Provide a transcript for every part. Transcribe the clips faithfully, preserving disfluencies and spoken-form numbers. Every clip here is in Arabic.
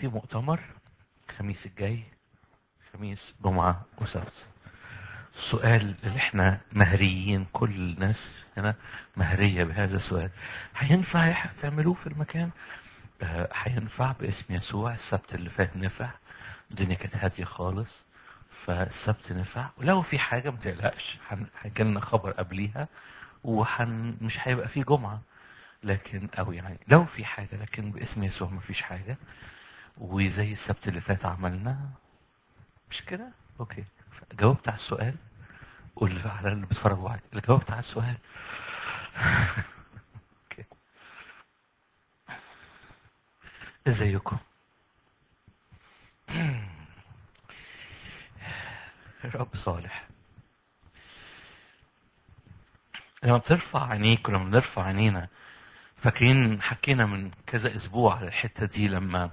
في مؤتمر الخميس الجاي، خميس جمعة وسبت. السؤال اللي احنا مهريين، كل الناس هنا مهرية بهذا السؤال، هينفع تعملوه في المكان؟ هينفع باسم يسوع. السبت اللي فات نفع، الدنيا كانت هادية خالص، فالسبت نفع. ولو في حاجة متقلقش، هجيلنا خبر قبليها ومش هيبقى في جمعة، لكن او يعني لو في حاجة، لكن باسم يسوع مفيش حاجة. وزي السبت اللي فات عملنا، مش كده؟ اوكي، جاوبت على السؤال. قول على اللي بيتفرجوا عليك اللي جاوبت على السؤال. اوكي، ازيكم؟ رب صالح. لما بترفع عينيك، ولما بنرفع عينينا، فاكرين حكينا من كذا اسبوع على الحته دي، لما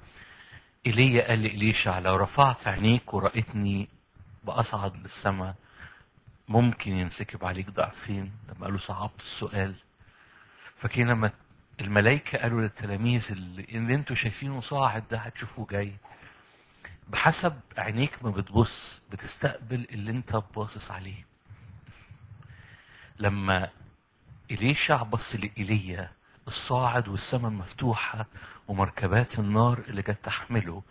ايليا قال لإليشع لو رفعت عينيك ورأيتني بأصعد للسماء ممكن ينسكب عليك ضعفين، لما قالوا صعبت السؤال. فاكرين لما الملائكه قالوا للتلاميذ اللي انتوا شايفينه صاعد ده هتشوفوه جاي. بحسب عينيك ما بتبص، بتستقبل اللي انت باصص عليه. لما إليشع بص لإيليا الصاعد والسماء المفتوحة ومركبات النار اللي جت تحمله،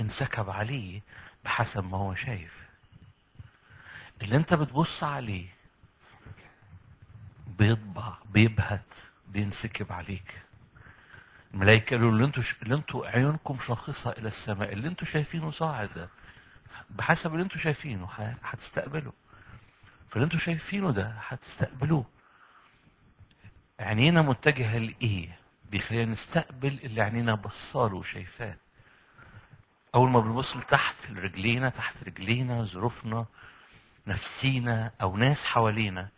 انسكب عليه بحسب ما هو شايف. اللي انت بتبص عليه بيطبع، بيبهت، بينسكب عليك. الملائكة قالوا اللي انتوا اللي انتوا عيونكم شاخصة إلى السماء، اللي انتوا شايفينه صاعد بحسب اللي انتوا شايفينه هتستقبله. فاللي انتوا شايفينه ده هتستقبلوه. عينينا متجهة لإيه؟ بيخلينا نستقبل اللي عينينا بصاله وشايفاه. أول ما بنبص لتحت لرجلينا، تحت رجلينا، ظروفنا، نفسينا، أو ناس حوالينا،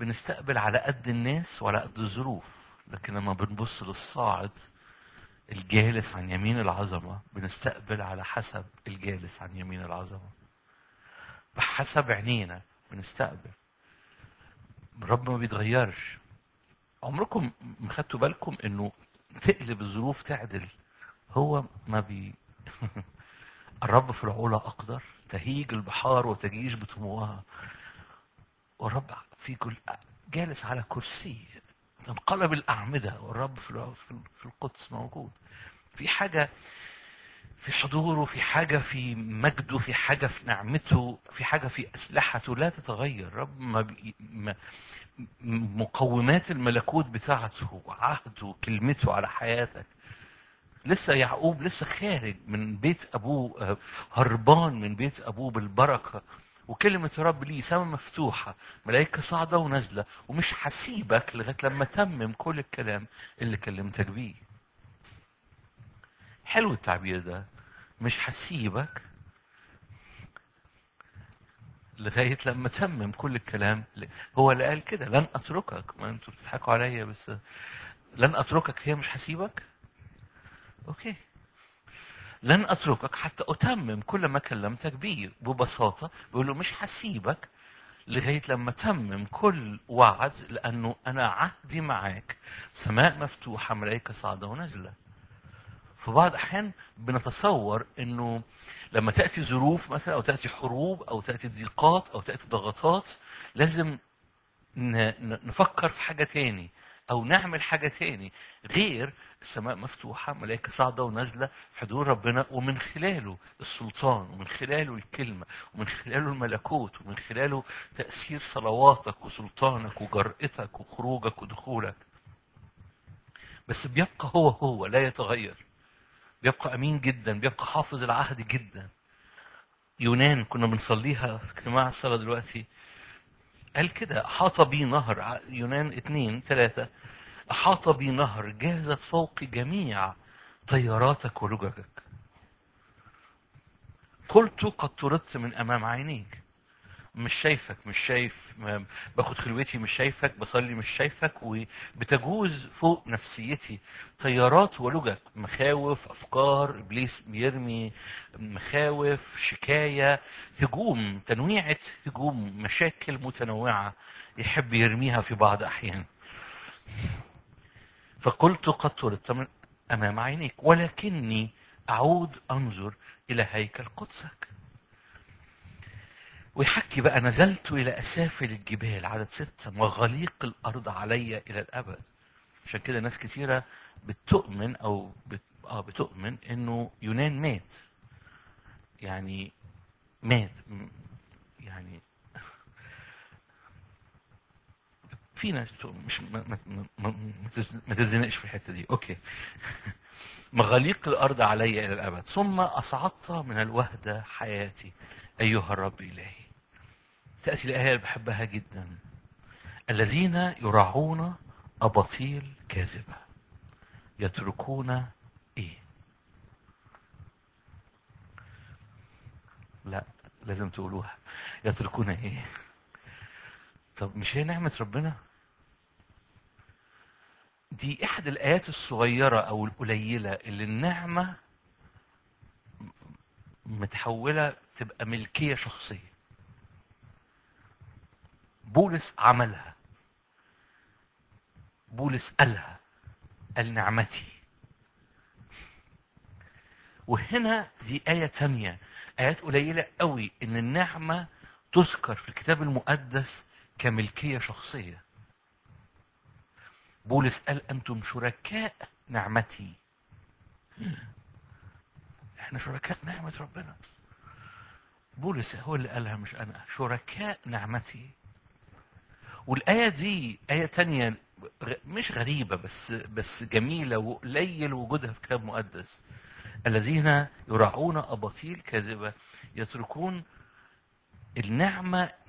بنستقبل على قد الناس وعلى قد الظروف. لكن لما بنبص للصاعد الجالس عن يمين العظمة، بنستقبل على حسب الجالس عن يمين العظمة. بحسب عينينا بنستقبل. رب ما بيتغيرش. عمركم ما خدتوا بالكم انه تقلب الظروف تعدل؟ هو ما بي الرب في العلا اقدر، تهيج البحار وتجيش بطموها. والرب في كل جالس على كرسي، تنقلب الاعمده، والرب في في القدس موجود. في حاجه في حضوره، في حاجه في مجده، في حاجه في نعمته، في حاجه في اسلحته لا تتغير. رب ما بي... ما... مقومات الملكوت بتاعته، عهده، كلمته على حياتك. لسه يعقوب لسه خارج من بيت ابوه، هربان من بيت ابوه بالبركه، وكلمه رب ليه سما مفتوحه، ملائكه صاعده ونازله، ومش هسيبك لغايه لما تمم كل الكلام اللي كلمتك بيه. حلو التعبير ده، مش هسيبك لغايه لما تمم كل الكلام. هو اللي قال كده، لن اتركك. ما انتوا بتضحكوا عليا، بس لن اتركك هي مش هسيبك. اوكي، لن اتركك حتى اتمم كل ما كلمتك بيه. ببساطه بيقول له مش هسيبك لغايه لما تمم كل وعد، لانه انا عهدي معاك سماء مفتوحه، ملائكه صاعده ونازله. في بعض الأحيان بنتصور أنه لما تأتي ظروف مثلا، أو تأتي حروب، أو تأتي ضيقات، أو تأتي ضغطات، لازم نفكر في حاجة تاني أو نعمل حاجة تاني غير السماء مفتوحة، ملائكة صاعدة ونازلة، حضور ربنا، ومن خلاله السلطان، ومن خلاله الكلمة، ومن خلاله الملكوت، ومن خلاله تأثير صلواتك وسلطانك وجرأتك وخروجك ودخولك. بس بيبقى هو هو، لا يتغير. بيبقى أمين جدا، بيبقى حافظ العهد جدا. يونان كنا بنصليها في اجتماع الصلاة دلوقتي، قال كده أحاط بي نهر. يونان اتنين ثلاثة، أحاط بي نهر جازت فوق جميع طياراتك ولججك. قلت قد طردت من أمام عينيك. مش شايفك، مش شايف، باخد خلوتي مش شايفك، بصلي مش شايفك، وبتجوز فوق نفسيتي طيارات ولجج، مخاوف، افكار، ابليس بيرمي مخاوف، شكايه، هجوم، تنويعه هجوم، مشاكل متنوعه يحب يرميها في بعض احيان. فقلت قد طردت من امام عينيك، ولكني أعود أنظر إلى هيكل قدسك. ويحكي بقى: نزلت إلى أسافل الجبال، عدد ستة، وغليق الأرض علي إلى الأبد. عشان كده ناس كتيرة بتؤمن أو بت... آه بتؤمن إنه يونان مات، يعني مات، يعني في ناس بتؤمن. مش ما, ما... ما تتزنقش في الحتة دي، أوكي. مغاليق الأرض علي إلى الأبد، ثم أصعدت من الوهدة حياتي أيها الرب إلهي. تأتي الآية اللي بحبها جدا: الذين يراعون أباطيل كاذبة يتركون إيه؟ لا لازم تقولوها، يتركون إيه؟ طب مش هي نعمة ربنا؟ دي إحدى الآيات الصغيرة أو القليلة اللي النعمة متحولة تبقى ملكية شخصية. بولس عملها، بولس قالها، قال نعمتي. وهنا دي آية تانية، آيات قليلة قوي إن النعمة تذكر في الكتاب المقدس كملكية شخصية. بولس قال أنتم شركاء نعمتي. احنا شركاء نعمة ربنا. بولس هو اللي قالها مش أنا، شركاء نعمتي. والآية دي آية تانية مش غريبة بس بس جميلة وقليل وجودها في كتاب مقدس. الذين يراعون أباطيل كاذبة يتركون النعمة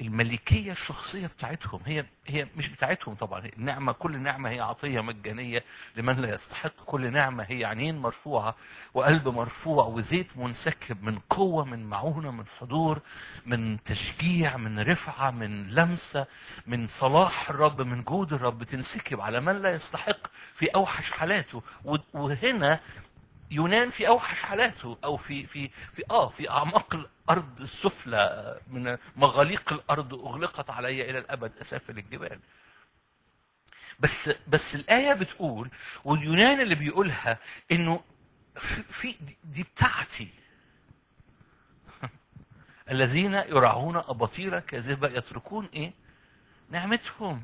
الملكية الشخصية بتاعتهم. هي هي مش بتاعتهم طبعا، النعمة كل نعمة هي عطية مجانية لمن لا يستحق، كل نعمة هي عينين مرفوعة وقلب مرفوع وزيت منسكب من قوة، من معونة، من حضور، من تشجيع، من رفعة، من لمسة، من صلاح الرب، من جود الرب، تنسكب على من لا يستحق في أوحش حالاته. وهنا يونان في أوحش حالاته، أو في في في آه في أعماق الأرض السفلى، من مغاليق الأرض أغلقت علي إلى الأبد، أسافل الجبال. بس بس الآية بتقول، واليونان اللي بيقولها، إنه في, في دي بتاعتي. الذين يراعون أباطيل كاذبة يتركون إيه؟ نعمتهم.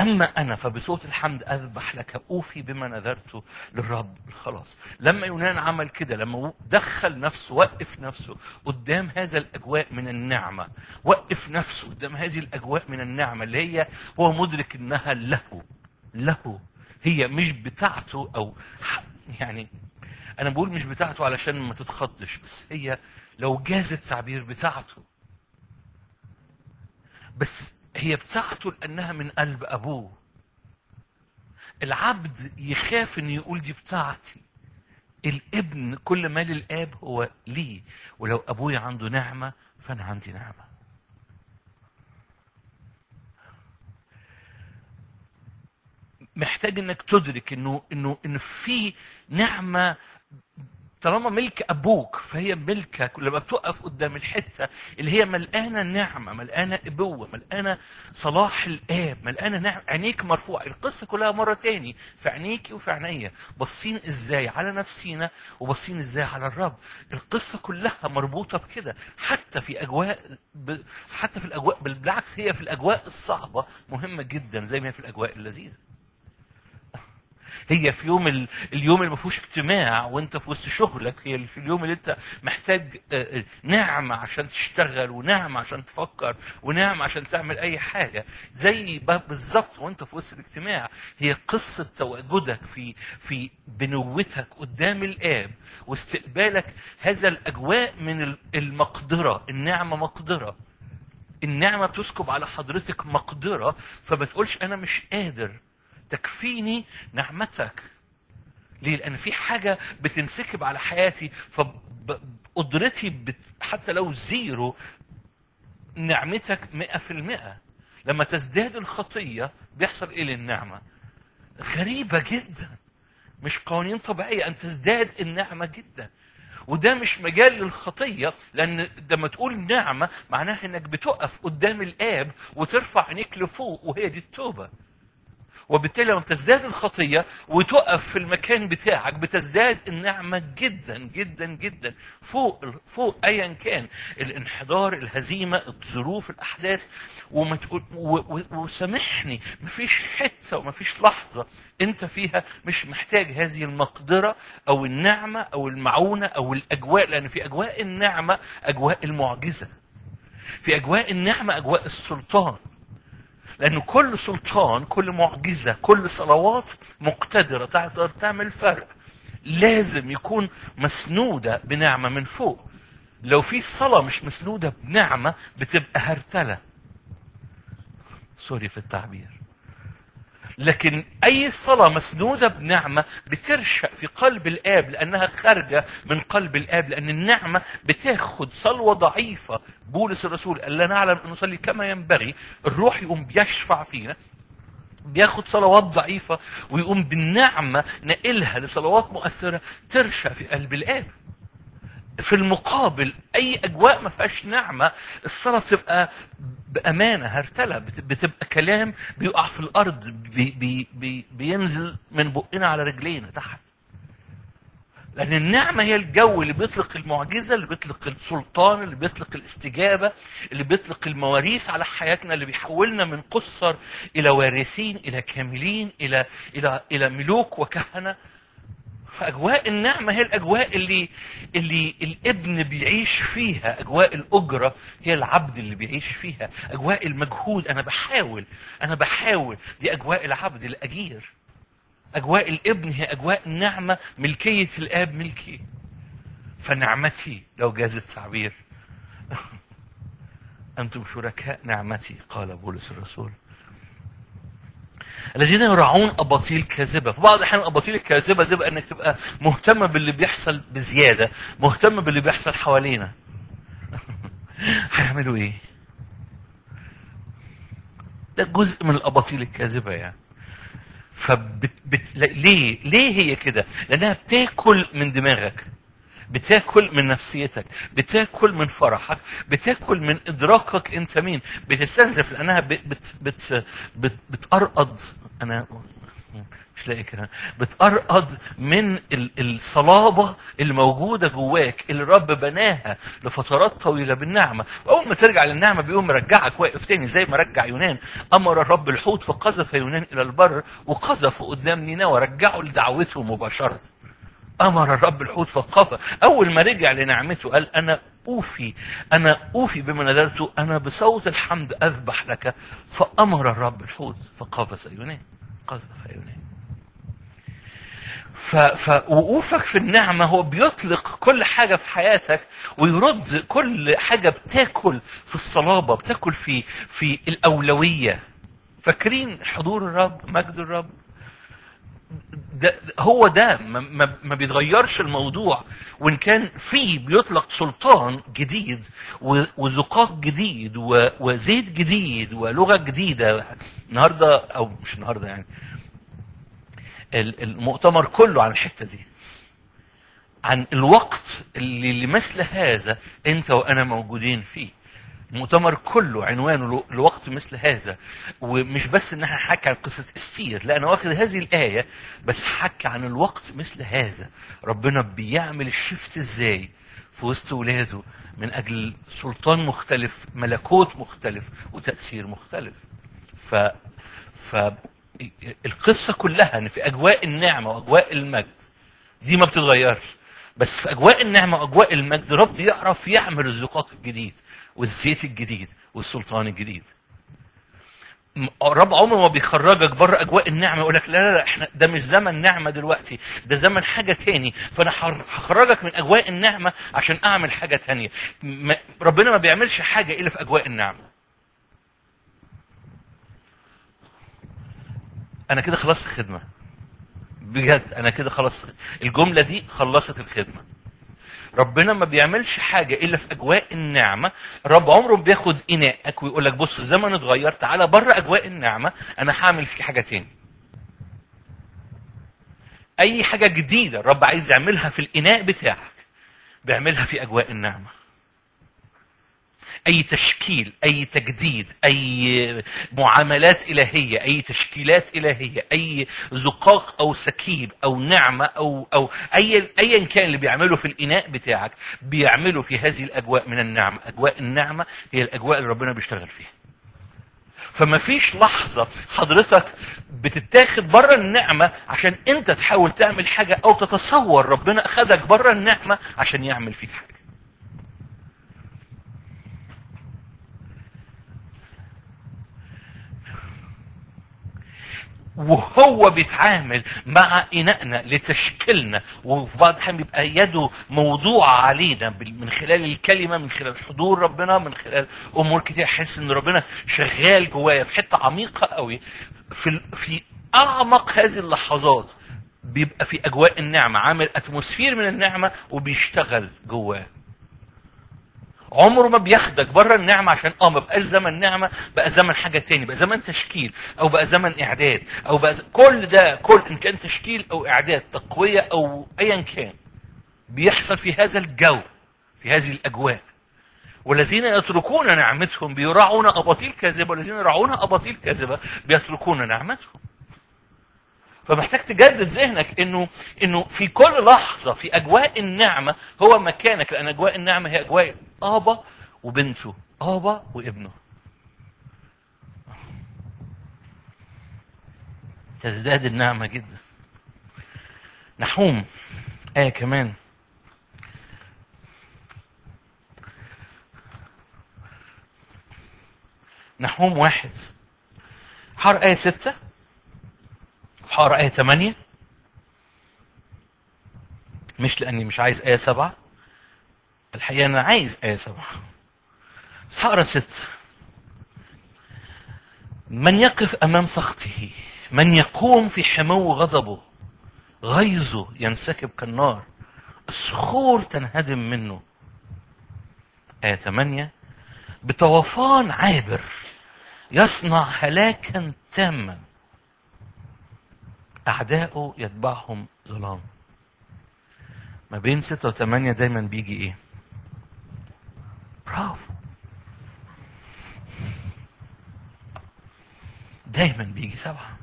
أما أنا فبصوت الحمد أذبح لك، أوفي بما نذرته للرب. خلاص، لما يونان عمل كده، لما دخل نفسه، وقف نفسه قدام هذا الأجواء من النعمة، وقف نفسه قدام هذه الأجواء من النعمة اللي هي هو مدرك إنها له، له هي مش بتاعته. أو يعني أنا بقول مش بتاعته علشان ما تتخضش، بس هي لو جاز التعبير بتاعته، بس هي بتاعته لأنها من قلب أبوه. العبد يخاف إن يقول دي بتاعتي. الابن كل ما للآب هو ليه، ولو أبوي عنده نعمة فأنا عندي نعمة. محتاج إنك تدرك إنه إنه إن في نعمة طالما ملك أبوك فهي ملكك. لما بتقف قدام الحتة اللي هي ملقانة نعمة، ملقانة أبوة، ملقانة صلاح الآب، ملقانة نعمة، عينيك مرفوعة. القصة كلها مرة تاني في عينيكي وفي عينيا، بصين إزاي على نفسينا وبصين إزاي على الرب. القصة كلها مربوطة بكده، حتى في أجواء ب... حتى في الأجواء، بالعكس هي في الأجواء الصعبة مهمة جدا زي ما هي في الأجواء اللذيذة. هي في يوم ال... اليوم اللي ما فيهوش اجتماع وانت في وسط شغلك، هي في اليوم اللي انت محتاج نعمه عشان تشتغل، ونعمه عشان تفكر، ونعمه عشان تعمل اي حاجه، زي بالظبط وانت في وسط الاجتماع. هي قصه تواجدك في في بنوتك قدام الاب، واستقبالك هذا الاجواء من المقدره. النعمه مقدره، النعمه بتسكب على حضرتك مقدره، فما تقولش انا مش قادر، تكفيني نعمتك. ليه؟ لأن في حاجة بتنسكب على حياتي، فقدرتي بت... حتى لو زيرو، نعمتك مئة في المئة. لما تزداد الخطية بيحصل إيه للنعمة؟ غريبة جدا، مش قوانين طبيعية أن تزداد النعمة جدا. وده مش مجال للخطية، لأن لما تقول نعمة معناها أنك بتقف قدام الآب وترفع عينيك لفوق، وهي دي التوبة. وبالتالي لما تزداد الخطية وتقف في المكان بتاعك بتزداد النعمة جدا جدا جدا فوق فوق ايا كان الانحدار، الهزيمة، الظروف، الاحداث. وما تقول وسامحني، مفيش حتة ومفيش لحظة انت فيها مش محتاج هذه المقدرة او النعمة او المعونة او الاجواء، لان في اجواء النعمة اجواء المعجزة، في اجواء النعمة اجواء السلطان، لأن كل سلطان، كل معجزة، كل صلوات مقتدرة تقدر تعمل فرق لازم يكون مسنودة بنعمة من فوق. لو في صلاة مش مسنودة بنعمة بتبقى هرتلة، سوري في التعبير، لكن أي صلاة مسنودة بنعمة بترشأ في قلب الآب لأنها خارجة من قلب الآب، لأن النعمة بتاخد صلوة ضعيفة. بولس الرسول قال لا نعلم أن نصلي كما ينبغي، الروح يقوم بيشفع فينا، بياخد صلوات ضعيفة ويقوم بالنعمة نقلها لصلوات مؤثرة ترشأ في قلب الآب. في المقابل أي أجواء ما فيهاش نعمة الصلاة بتبقى بأمانة هرتلة، بتبقى كلام بيقع في الأرض، بي بي بي بينزل من بقنا على رجلينا تحت، لأن النعمة هي الجو اللي بيطلق المعجزة، اللي بيطلق السلطان، اللي بيطلق الاستجابة، اللي بيطلق المواريث على حياتنا، اللي بيحولنا من قُصّر إلى وارثين، إلى كاملين، إلى إلى إلى ملوك وكهنة. فأجواء النعمة هي الأجواء اللي اللي الابن بيعيش فيها، أجواء الأجرة هي العبد اللي بيعيش فيها، أجواء المجهود أنا بحاول أنا بحاول دي أجواء العبد الأجير. أجواء الابن هي أجواء النعمة، ملكية الآب ملكي، فنعمتي لو جاز التعبير أنتم شركاء نعمتي، قال بولس الرسول. الذين يراعون اباطيل كاذبه. في بعض الاحيان الاباطيل الكاذبه دي بقى انك تبقى مهتم باللي بيحصل بزياده، مهتم باللي بيحصل حوالينا. هيعملوا ايه؟ ده جزء من الاباطيل الكاذبه يعني. فبت بت... ليه؟ ليه هي كده؟ لانها بتاكل من دماغك، بتاكل من نفسيتك، بتاكل من فرحك، بتاكل من ادراكك انت مين، بتستنزف، لانها بت بت بت بتقرقض، انا مش لاقي كلام، بتقرقض من الصلابه الموجوده جواك اللي الرب بناها لفترات طويله بالنعمه. واول ما ترجع للنعمه بيقوم مرجعك واقف تاني، زي ما رجع يونان، امر الرب الحوت فقذف يونان الى البر، وقذفوا قدام نينوى، رجعوا لدعوته مباشره. أمر الرب الحوت فقفه، أول ما رجع لنعمته قال أنا أوفي أنا أوفي بما نذرته، أنا بصوت الحمد أذبح لك. فأمر الرب الحوت فقفز يونان، قذف يونان. فوقوفك في النعمة هو بيطلق كل حاجة في حياتك ويرد كل حاجة بتاكل في الصلابة، بتاكل في في الأولوية. فاكرين حضور الرب، مجد الرب، ده هو ده، ما, ما بيتغيرش الموضوع، وان كان فيه بيطلق سلطان جديد وذقاق جديد وزيت جديد ولغه جديده. النهارده او مش النهارده يعني، المؤتمر كله عن الحته دي، عن الوقت اللي لمثل هذا انت وانا موجودين فيه. المؤتمر كله عنوانه لوقت مثل هذا، ومش بس انها حكى عن قصه استير، لا انا واخد هذه الايه بس حكى عن الوقت مثل هذا، ربنا بيعمل الشفت ازاي في وسط ولاده من اجل سلطان مختلف، ملكوت مختلف، وتاثير مختلف. ف فالقصه كلها ان في اجواء النعمه واجواء المجد دي ما بتتغيرش، بس في اجواء النعمه واجواء المجد رب يعرف يعمل الزقاق الجديد والزيت الجديد والسلطان الجديد. رب عمره ما بيخرجك بره اجواء النعمه يقول لك لا لا لا احنا ده مش زمن نعمه دلوقتي، ده زمن حاجه تاني، فانا هخرجك من اجواء النعمه عشان اعمل حاجه تانيه. ربنا ما بيعملش حاجه الا في اجواء النعمه. انا كده خلصت الخدمه بجد، انا كده خلاص الجمله دي خلصت الخدمه. ربنا ما بيعملش حاجه الا في اجواء النعمه. رب عمره بياخد اناءك ويقول لك بص الزمن اتغير، تعالى بره اجواء النعمه، انا هعمل فيه حاجه تاني. اي حاجه جديده الرب عايز يعملها في الاناء بتاعك بيعملها في اجواء النعمه. أي تشكيل، أي تجديد، أي معاملات إلهية، أي تشكيلات إلهية، أي زقاق أو سكيب أو نعمة أو أو أي أيا كان اللي بيعمله في الإناء بتاعك بيعمله في هذه الأجواء من النعمة. أجواء النعمة هي الأجواء اللي ربنا بيشتغل فيها. فما فيش لحظة حضرتك بتتاخد بره النعمة عشان أنت تحاول تعمل حاجة أو تتصور ربنا أخذك بره النعمة عشان يعمل فيك حاجة. وهو بيتعامل مع إناءنا لتشكيلنا، وفي بعض الأحيان بيبقى يده موضوعة علينا من خلال الكلمة، من خلال حضور ربنا، من خلال أمور كتير. أحس إن ربنا شغال جوايا في حتة عميقة قوي في في أعمق هذه اللحظات. بيبقى في أجواء النعمة، عامل أتموسفير من النعمة وبيشتغل جواه. عمره ما بياخدك بره النعمه عشان اه ما بقاش زمن نعمه، بقى زمن حاجه تاني، بقى زمن تشكيل او بقى زمن اعداد او بقى زمن كل ده، كل ان كان تشكيل او اعداد، تقويه او ايا كان، بيحصل في هذا الجو، في هذه الاجواء. والذين يتركون نعمتهم بيراعون اباطيل كاذبه، والذين يراعون اباطيل كاذبه بيتركون نعمتهم. فمحتاج تجدد ذهنك انه انه في كل لحظه في اجواء النعمه هو مكانك، لان اجواء النعمه هي اجواء ابا وبنته، ابا وابنه. تزداد النعمه جدا. نحوم ايه كمان نحوم واحد حار ايه ستة، حار آية ثمانية، مش لأني مش عايز آية سبعة، الحقيقة أنا عايز آية سبعة، بس هقرا ستة. من يقف أمام سخطه، من يقوم في حمو غضبه، غيظه ينسكب كالنار، الصخور تنهدم منه. آية ثمانية، بطوفان عابر يصنع هلاكا تاما، أعداؤه يتبعهم ظلام. ما بين ستة وثمانية دايما بيجي إيه؟ برافو. دايما بيجي سبعة.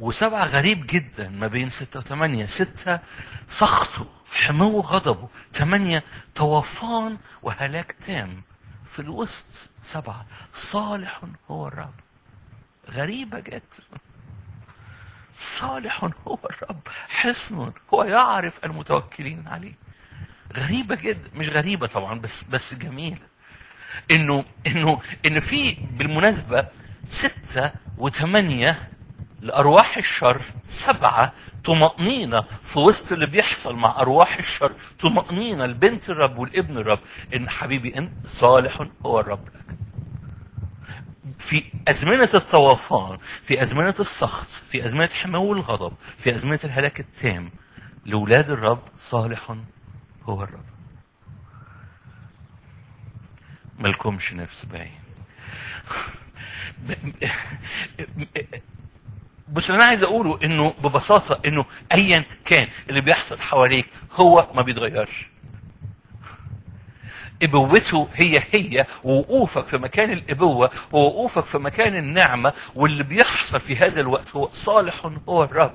وسبعة غريب جدا ما بين ستة وثمانية. ستة سخطه، حمو غضبه. ثمانية طوفان وهلاك تام. في الوسط سبعة، صالح هو الرب. غريبة جدا. صالح هو الرب، حصن هو يعرف المتوكلين عليه. غريبة جدا، مش غريبة طبعا، بس بس جميلة. انه انه ان في بالمناسبة ستة وثمانية لأرواح الشر، سبعة طمأنينة في وسط اللي بيحصل مع أرواح الشر، طمأنينة لبنت الرب والابن الرب، ان حبيبي انت صالح هو الرب لك. في أزمنة الطوفان، في أزمنة السخط، في أزمنة حمو الغضب، في أزمنة الهلاك التام، لأولاد الرب صالح هو الرب. ملكمش نفس باين. بس أنا عايز أقوله إنه ببساطة إنه أيا كان اللي بيحصل حواليك هو ما بيتغيرش. ابوته هي هي، ووقوفك في مكان الابوه ووقوفك في مكان النعمه واللي بيحصل في هذا الوقت هو صالح هو الرب،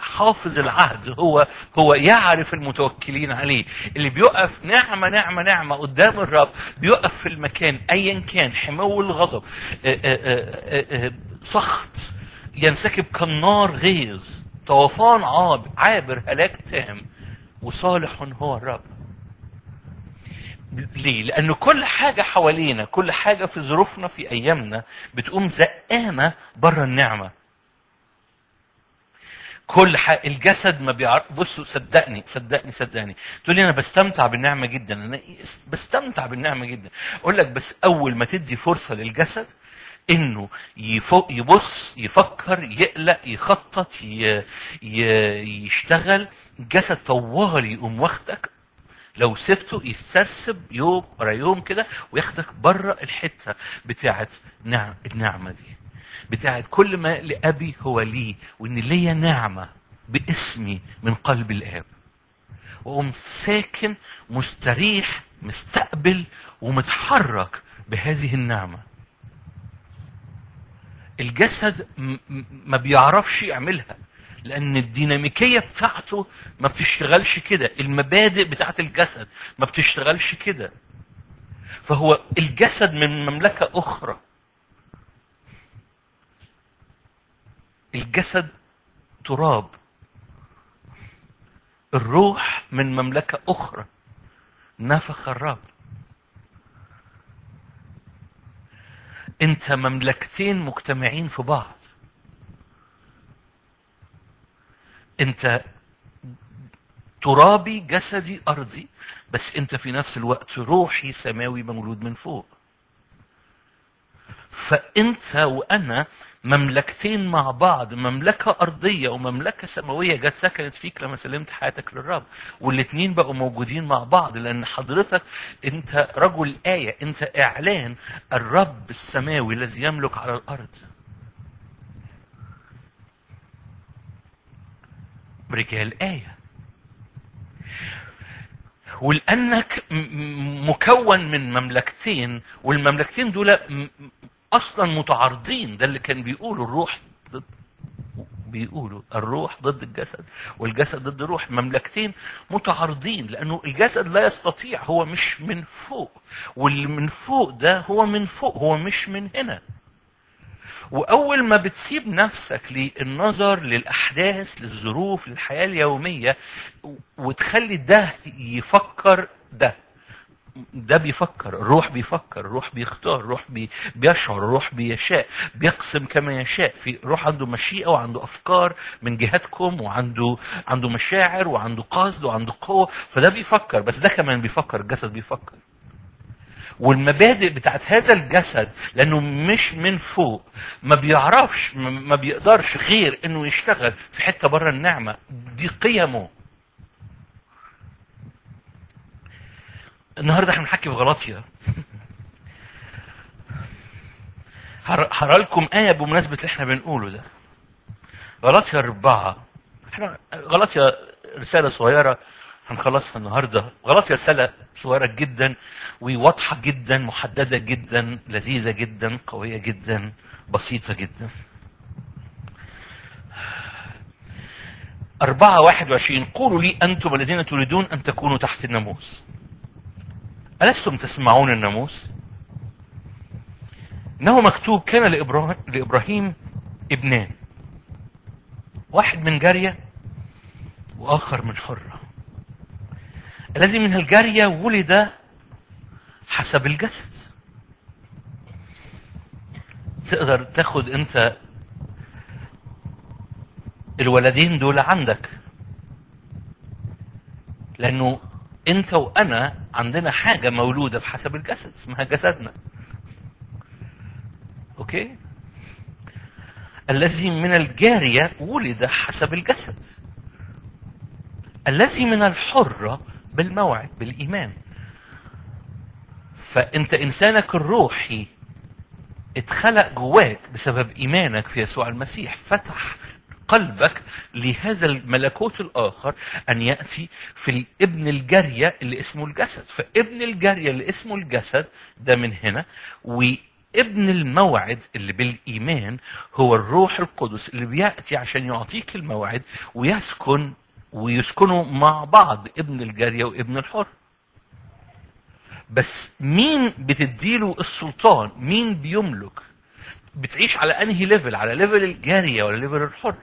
حافظ العهد هو هو يعرف المتوكلين عليه. اللي بيقف نعمه نعمه نعمه قدام الرب بيقف في المكان ايا كان، حمو الغضب، سخط ينسكب كالنار، غيظ، طوفان عابر، هلاك تام، وصالح هو الرب. ليه؟ لأن كل حاجة حوالينا، كل حاجة في ظروفنا، في أيامنا، بتقوم زقانا بره النعمة. كل حاجة، الجسد ما بيعرف. بصوا صدقني صدقني صدقني، تقول لي أنا بستمتع بالنعمة جدا، أنا بستمتع بالنعمة جدا. أقول لك بس أول ما تدي فرصة للجسد إنه يبص، يفكر، يقلق، يخطط، يشتغل، الجسد طوال يقوم واخدك. لو سبته يسترسب يوم ورا يوم كده وياخدك بره الحته بتاعت النعمه دي، بتاعت كل ما لابي هو لي، وان ليا نعمه باسمي من قلب الاب، واقوم ساكن مستريح مستقبل ومتحرك بهذه النعمة. الجسد ما بيعرفش يعملها لأن الديناميكية بتاعته ما بتشتغلش كده، المبادئ بتاعت الجسد ما بتشتغلش كده. فهو الجسد من مملكة أخرى، الجسد تراب، الروح من مملكة أخرى نفخ الرب. أنت مملكتين مجتمعين في بعض، أنت ترابي جسدي أرضي، بس أنت في نفس الوقت روحي سماوي مولود من فوق. فأنت وأنا مملكتين مع بعض، مملكة أرضية ومملكة سماوية جت سكنت فيك لما سلمت حياتك للرب، والاتنين بقوا موجودين مع بعض لأن حضرتك أنت رجل آية، أنت إعلان الرب السماوي الذي يملك على الأرض. رجال آية، ولأنك مكون من مملكتين والمملكتين دول أصلا متعارضين، ده اللي كان بيقوله الروح ضد، بيقولوا الروح ضد الجسد والجسد ضد الروح، مملكتين متعارضين لأنه الجسد لا يستطيع، هو مش من فوق، واللي من فوق ده هو من فوق، هو مش من هنا. وأول ما بتسيب نفسك للنظر للأحداث للظروف للحياة اليومية وتخلي ده يفكر، ده ده بيفكر، الروح بيفكر، الروح بيختار، الروح بي... بيشعر، الروح بيشاء، بيقسم كما يشاء. في روح عنده مشيئة وعنده أفكار من جهتكم، وعنده عنده مشاعر وعنده قصد وعنده قوة، فده بيفكر. بس ده كمان بيفكر، الجسد بيفكر. والمبادئ بتاعت هذا الجسد لأنه مش من فوق ما بيعرفش، ما بيقدرش غير أنه يشتغل في حتة بره النعمة دي، قيمه. النهاردة احنا بنحكي في غلاطيا، هقرا لكم آية بمناسبة اللي احنا بنقوله ده. غلاطيا أربعة، احنا غلاطيا رسالة صغيرة هنخلصها النهارده. غلاطيا رسالة صغيرة جدا وواضحة جدا، محددة جدا، لذيذة جدا، قوية جدا، بسيطة جدا. أربعة واحد وعشرين، قولوا لي أنتم الذين تريدون أن تكونوا تحت الناموس، ألستم تسمعون الناموس؟ إنه مكتوب كان لإبراهيم ابنان، واحد من جارية وآخر من حرة. الذي من الجارية ولد حسب الجسد. تقدر تاخد أنت الولدين دول عندك، لأنه أنت وأنا عندنا حاجة مولودة بحسب الجسد اسمها جسدنا. أوكي؟ الذي من الجارية ولد حسب الجسد، الذي من الحرة بالموعد بالإيمان. فأنت إنسانك الروحي اتخلق جواك بسبب إيمانك في يسوع المسيح، فتح قلبك لهذا الملكوت الآخر أن يأتي في الابن الجارية اللي اسمه الجسد. فابن الجارية اللي اسمه الجسد ده من هنا، وابن الموعد اللي بالإيمان هو الروح القدس اللي بيأتي عشان يعطيك الموعد ويسكن، ويسكنوا مع بعض ابن الجارية وابن الحر. بس مين بتديله السلطان؟ مين بيملك؟ بتعيش على انهي ليفل؟ على ليفل الجارية ولا ليفل الحر؟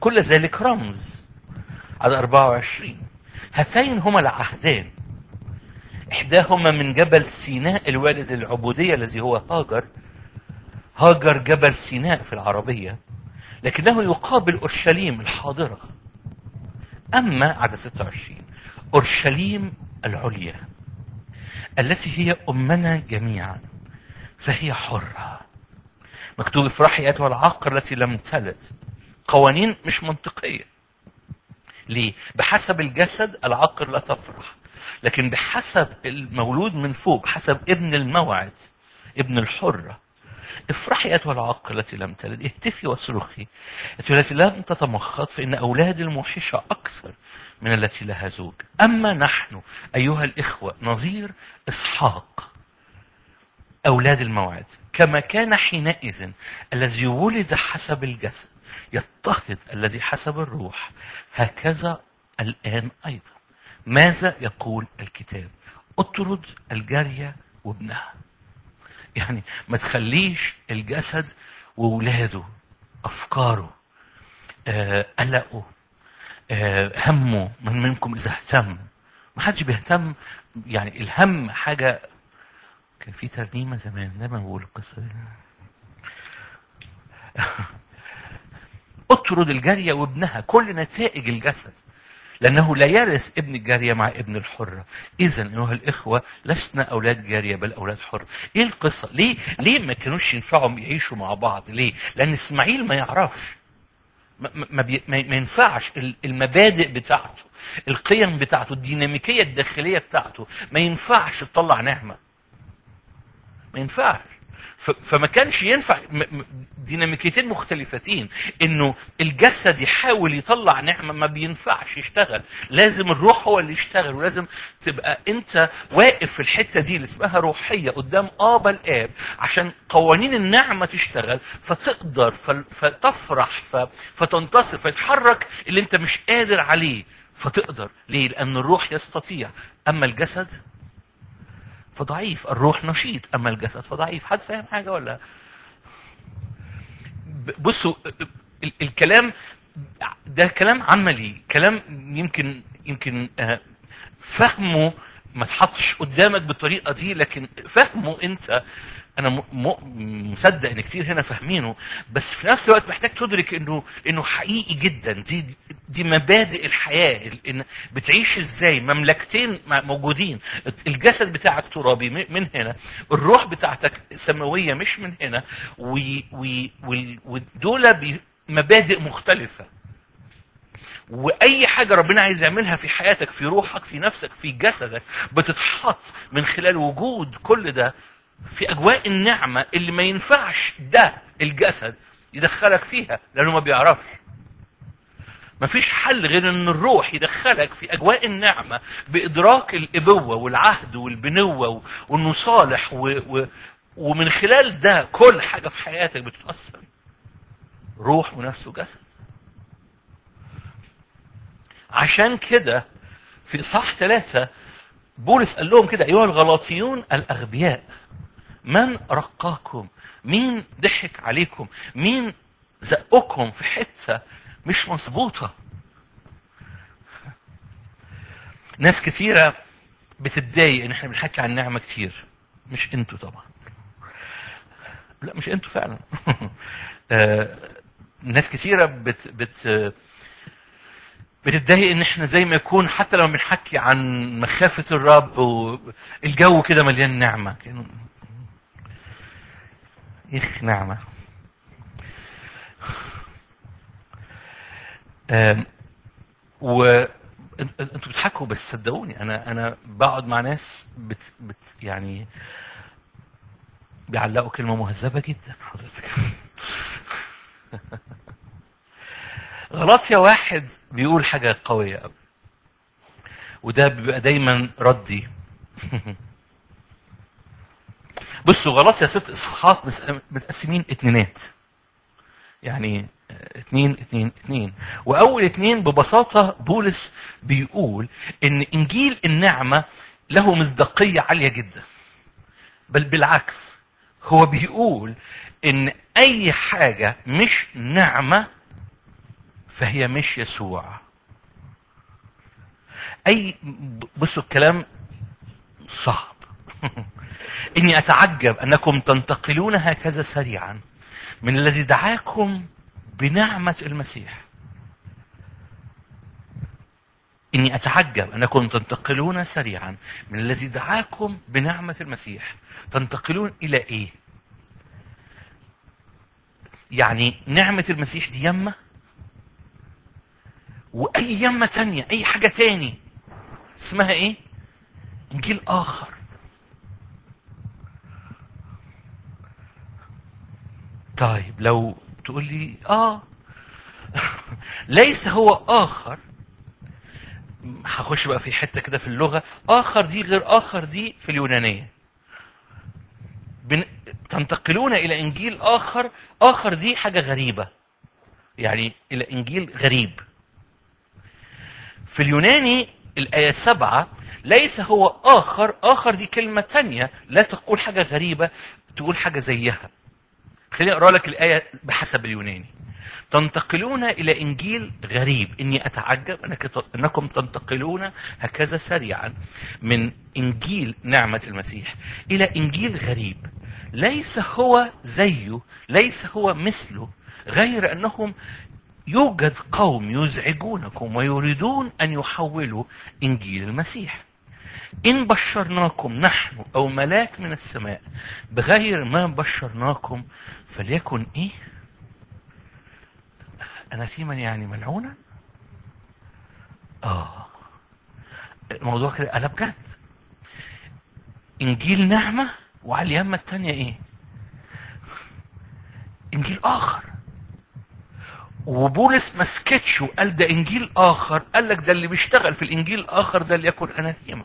كل ذلك رمز. على أربعة وعشرين، هاتين هما العهدان، احداهما من جبل سيناء الوالد العبودية الذي هو هاجر، هاجر جبل سيناء في العربية، لكنه يقابل أورشليم الحاضرة. أما عدد ستة وعشرين، أورشليم العليا التي هي أمنا جميعا فهي حرة. مكتوب افرحي أيتها العاقرة التي لم تلد. قوانين مش منطقية. ليه؟ بحسب الجسد العاقر لا تفرح، لكن بحسب المولود من فوق، بحسب ابن الموعد ابن الحرة، افرحي أيتها العاق التي لم تلد، اهتفي واصرخي التي لم تتمخض، فإن أولاد الموحشة أكثر من التي لها زوج. أما نحن أيها الإخوة نظير إسحاق أولاد الموعد، كما كان حينئذ الذي ولد حسب الجسد يضطهد الذي حسب الروح، هكذا الآن أيضا. ماذا يقول الكتاب؟ اطرد الجارية وابنها. يعني ما تخليش الجسد وولاده، أفكاره، قلقه، همه، من منكم إذا اهتم. ما حدش بيهتم، يعني الهم حاجة. كان في ترنيمة زمان دايما بقول القصة دي. اطرد الجارية وابنها، كل نتائج الجسد، لأنه لا يرث ابن الجارية مع ابن الحرة. إذن أيها الإخوة لسنا أولاد جارية بل أولاد حر. إيه القصة؟ ليه ليه ما كانوش ينفعهم يعيشوا مع بعض؟ ليه؟ لأن إسماعيل ما يعرفش، ما, ما, ما ينفعش المبادئ بتاعته، القيم بتاعته، الديناميكية الداخلية بتاعته، ما ينفعش تطلع نعمة، ما ينفعش. فما كانش ينفع ديناميكيتين مختلفتين، انه الجسد يحاول يطلع نعمه، ما بينفعش يشتغل، لازم الروح هو اللي يشتغل، ولازم تبقى انت واقف في الحته دي اللي اسمها روحيه قدام ابا الاب عشان قوانين النعمه تشتغل، فتقدر فتفرح فتنتصر فيتحرك اللي انت مش قادر عليه، فتقدر. ليه؟ لان الروح يستطيع، اما الجسد فضعيف. الروح نشيط اما الجسد فضعيف. حد فاهم حاجه ولا؟ بصوا الكلام ده كلام عملي، كلام يمكن يمكن فهمه ما تحطش قدامك بالطريقه دي، لكن فهمه انت، انا مصدق ان كتير هنا فاهمينه، بس في نفس الوقت محتاج تدرك انه انه حقيقي جدا. دي دي مبادئ الحياه، ان بتعيش ازاي. مملكتين موجودين، الجسد بتاعك ترابي من هنا، الروح بتاعتك سماويه مش من هنا، ودول مبادئ مختلفه. واي حاجه ربنا عايز يعملها في حياتك، في روحك، في نفسك، في جسدك، بتتحط من خلال وجود كل ده في اجواء النعمه اللي ما ينفعش ده الجسد يدخلك فيها لانه ما بيعرفش. ما فيش حل غير ان الروح يدخلك في اجواء النعمه بادراك الابوه والعهد والبنوه وانه صالح، و... و... ومن خلال ده كل حاجه في حياتك بتتاثر، روح ونفس وجسد. عشان كده في اصحاح ثلاثه بولس قال لهم كده: ايها الغلاطيون الاغبياء، من رقاكم؟ مين ضحك عليكم؟ مين زقكم في حته مش مظبوطه؟ ناس كتيره بتتضايق ان احنا بنحكي عن نعمه كتير. مش انتوا طبعا، لا مش انتوا فعلا. ناس كتيره بت بت بتتضايق ان احنا زي ما يكون حتى لما بنحكي عن مخافه الرب والجو كده مليان نعمه، يخ نعمة. و انتوا بتحكوا، بس صدقوني انا انا بقعد مع ناس بت, بت يعني بيعلقوا كلمة مهذبة جدا حضرتك. غلطية واحد بيقول حاجة قوية قوي، وده بيبقى دايما ردي. بصوا غلطيا ست اصحاحات متقسمين اتنينات، يعني اتنين اتنين اتنين، واول اتنين ببساطه بولس بيقول ان انجيل النعمه له مصداقيه عاليه جدا، بل بالعكس هو بيقول ان اي حاجه مش نعمه فهي مش يسوع. اي بصوا الكلام صعب. إني أتعجب أنكم تنتقلون هكذا سريعا من الذي دعاكم بنعمة المسيح. إني أتعجب أنكم تنتقلون سريعا من الذي دعاكم بنعمة المسيح. تنتقلون إلى إيه؟ يعني نعمة المسيح دي يمة، وأي يمة تانية، أي حاجة تاني اسمها إيه؟ إنجيل آخر. طيب لو تقول لي اه ليس هو اخر، هخش بقى في حته كده في اللغه، اخر دي غير اخر دي في اليونانيه. بن... تنتقلون الى انجيل اخر، اخر دي حاجه غريبه، يعني الى انجيل غريب. في اليوناني الايه سبعة ليس هو اخر، اخر دي كلمه ثانيه لا تقول حاجه غريبه، تقول حاجه زيها. خليني اقرا لك الايه بحسب اليوناني. تنتقلون الى انجيل غريب، اني اتعجب انكم تنتقلون هكذا سريعا من انجيل نعمه المسيح الى انجيل غريب، ليس هو زيه، ليس هو مثله، غير انهم يوجد قوم يزعجونكم ويريدون ان يحولوا انجيل المسيح. إن بشرناكم نحن أو ملاك من السماء بغير ما بشرناكم فليكن إيه؟ أناثيما يعني ملعونا؟ آه الموضوع كده قلب جد. إنجيل نعمة وعلى اليمة التانية إيه؟ إنجيل آخر. وبولس ما سكتش وقال ده إنجيل آخر، قال لك ده اللي بيشتغل في الإنجيل الآخر ده اللي يكون أناثيما.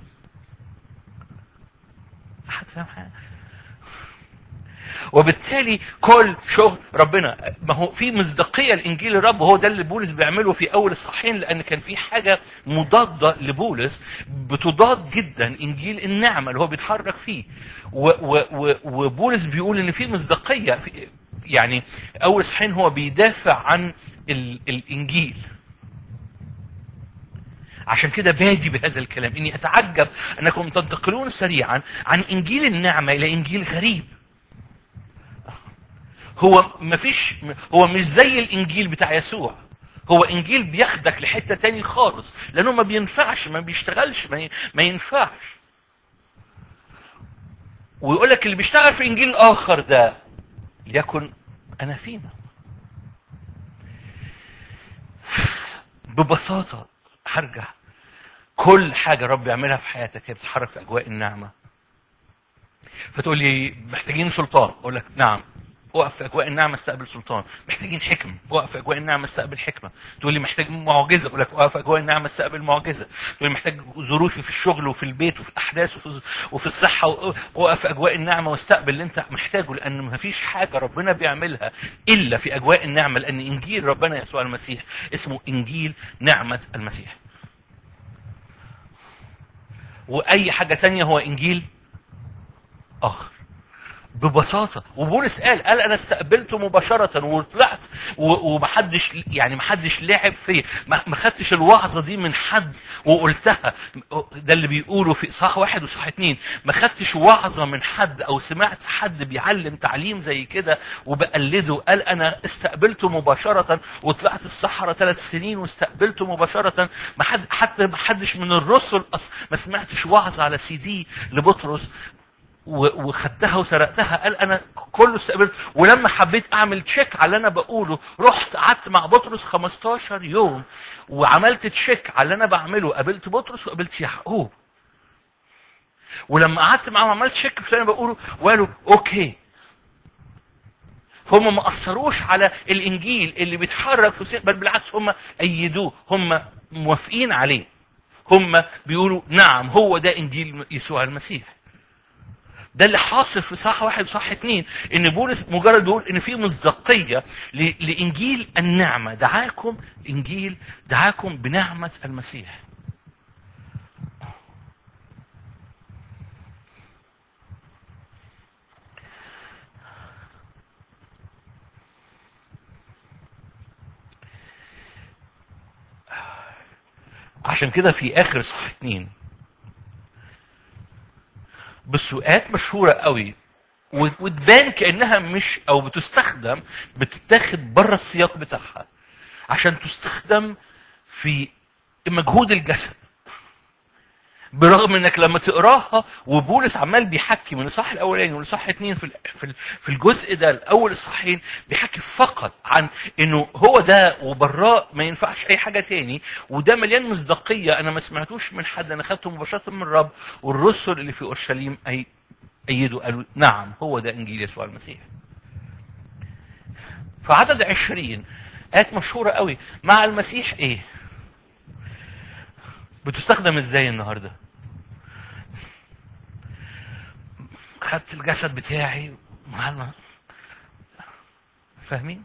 حد فاهم حاجه؟ وبالتالي كل شغل ربنا، ما هو في مصداقيه لانجيل الرب، وهو ده اللي بولس بيعمله في اول الصحين، لان كان في حاجه مضاده لبولس بتضاد جدا انجيل النعمه اللي هو بيتحرك فيه، و و و وبولس بيقول ان في مصداقيه في، يعني اول الصحين هو بيدافع عن ال الانجيل. عشان كده بادي بهذا الكلام، اني اتعجب انكم تنتقلون سريعا عن انجيل النعمه الى انجيل غريب. هو مفيش، هو مش زي الانجيل بتاع يسوع، هو انجيل بياخدك لحته تاني خالص، لانه ما بينفعش، ما بيشتغلش، ما ينفعش. ويقول لك اللي بيشتغل في انجيل اخر ده ليكن اناثيما. ببساطه هرجع، كل حاجه رب يعملها في حياتك هي بتتحرك في اجواء النعمه. فتقول لي محتاجين سلطان، اقول لك نعم، وقف في اجواء النعمه استقبل سلطان. محتاجين حكمه، وقف في اجواء النعمه استقبل حكمه. تقول لي محتاج معجزه، اقول لك وقف في اجواء النعمه استقبل معجزه. تقول لي محتاج ظروفي في الشغل وفي البيت وفي الاحداث وفي وفي الصحه، وقف في اجواء النعمه واستقبل اللي انت محتاجه، لان ما فيش حاجه ربنا بيعملها الا في اجواء النعمه، لان انجيل ربنا يسوع المسيح اسمه انجيل نعمه المسيح. واي حاجه ثانيه هو انجيل اخر. ببساطه. وبولس قال قال انا استقبلته مباشره وطلعت، ومحدش يعني محدش لعب فيا، ما خدتش الوعظه دي من حد وقلتها. ده اللي بيقوله في اصحاح واحد واصحاح اتنين، ما خدتش وعظه من حد او سمعت حد بيعلم تعليم زي كده وبقلده. قال انا استقبلته مباشره وطلعت الصحراء ثلاث سنين واستقبلته مباشره. ما حد، حتى ما حدش من الرسل أص... ما سمعتش وعظه على سي دي لبطرس وخدتها وسرقتها. قال انا كله استقبلت، ولما حبيت اعمل تشيك على اللي انا بقوله رحت قعدت مع بطرس خمستاشر يوم وعملت تشيك على اللي انا بعمله. قابلت بطرس وقابلت يعقوب، ولما قعدت معاهم عملت تشيك في اللي انا بقوله وقالوا اوكي. فهم ما اثروش على الانجيل اللي بيتحرك في، بل بالعكس هم ايدوه، هم موافقين عليه، هم بيقولوا نعم هو ده انجيل يسوع المسيح. ده اللي حاصل في صح واحد وصح اتنين، ان بولس مجرد بيقول ان في مصداقيه لانجيل النعمه. دعاكم انجيل، دعاكم بنعمه المسيح. عشان كده في اخر صح اتنين بسوقات مشهوره قوي وتبان كانها مش، او بتستخدم، بتتاخد بره السياق بتاعها عشان تستخدم في مجهود الجسد، برغم انك لما تقراها وبولس عمال بيحكي من الاصحاح الاولاني والاصحاح اتنين في في الجزء ده الاول اصحاحين بيحكي فقط عن انه هو ده وبراه، ما ينفعش اي حاجه تاني، وده مليان مصداقيه. انا ما سمعتوش من حد، انا خدته مباشره من الرب، والرسل اللي في اورشليم ايدوا قالوا نعم هو ده انجيل يسوع المسيح. في عدد عشرين آيات مشهورة قوي مع المسيح ايه؟ بتستخدم ازاي النهاردة؟ خدت الجسد بتاعي معنا. فاهمين؟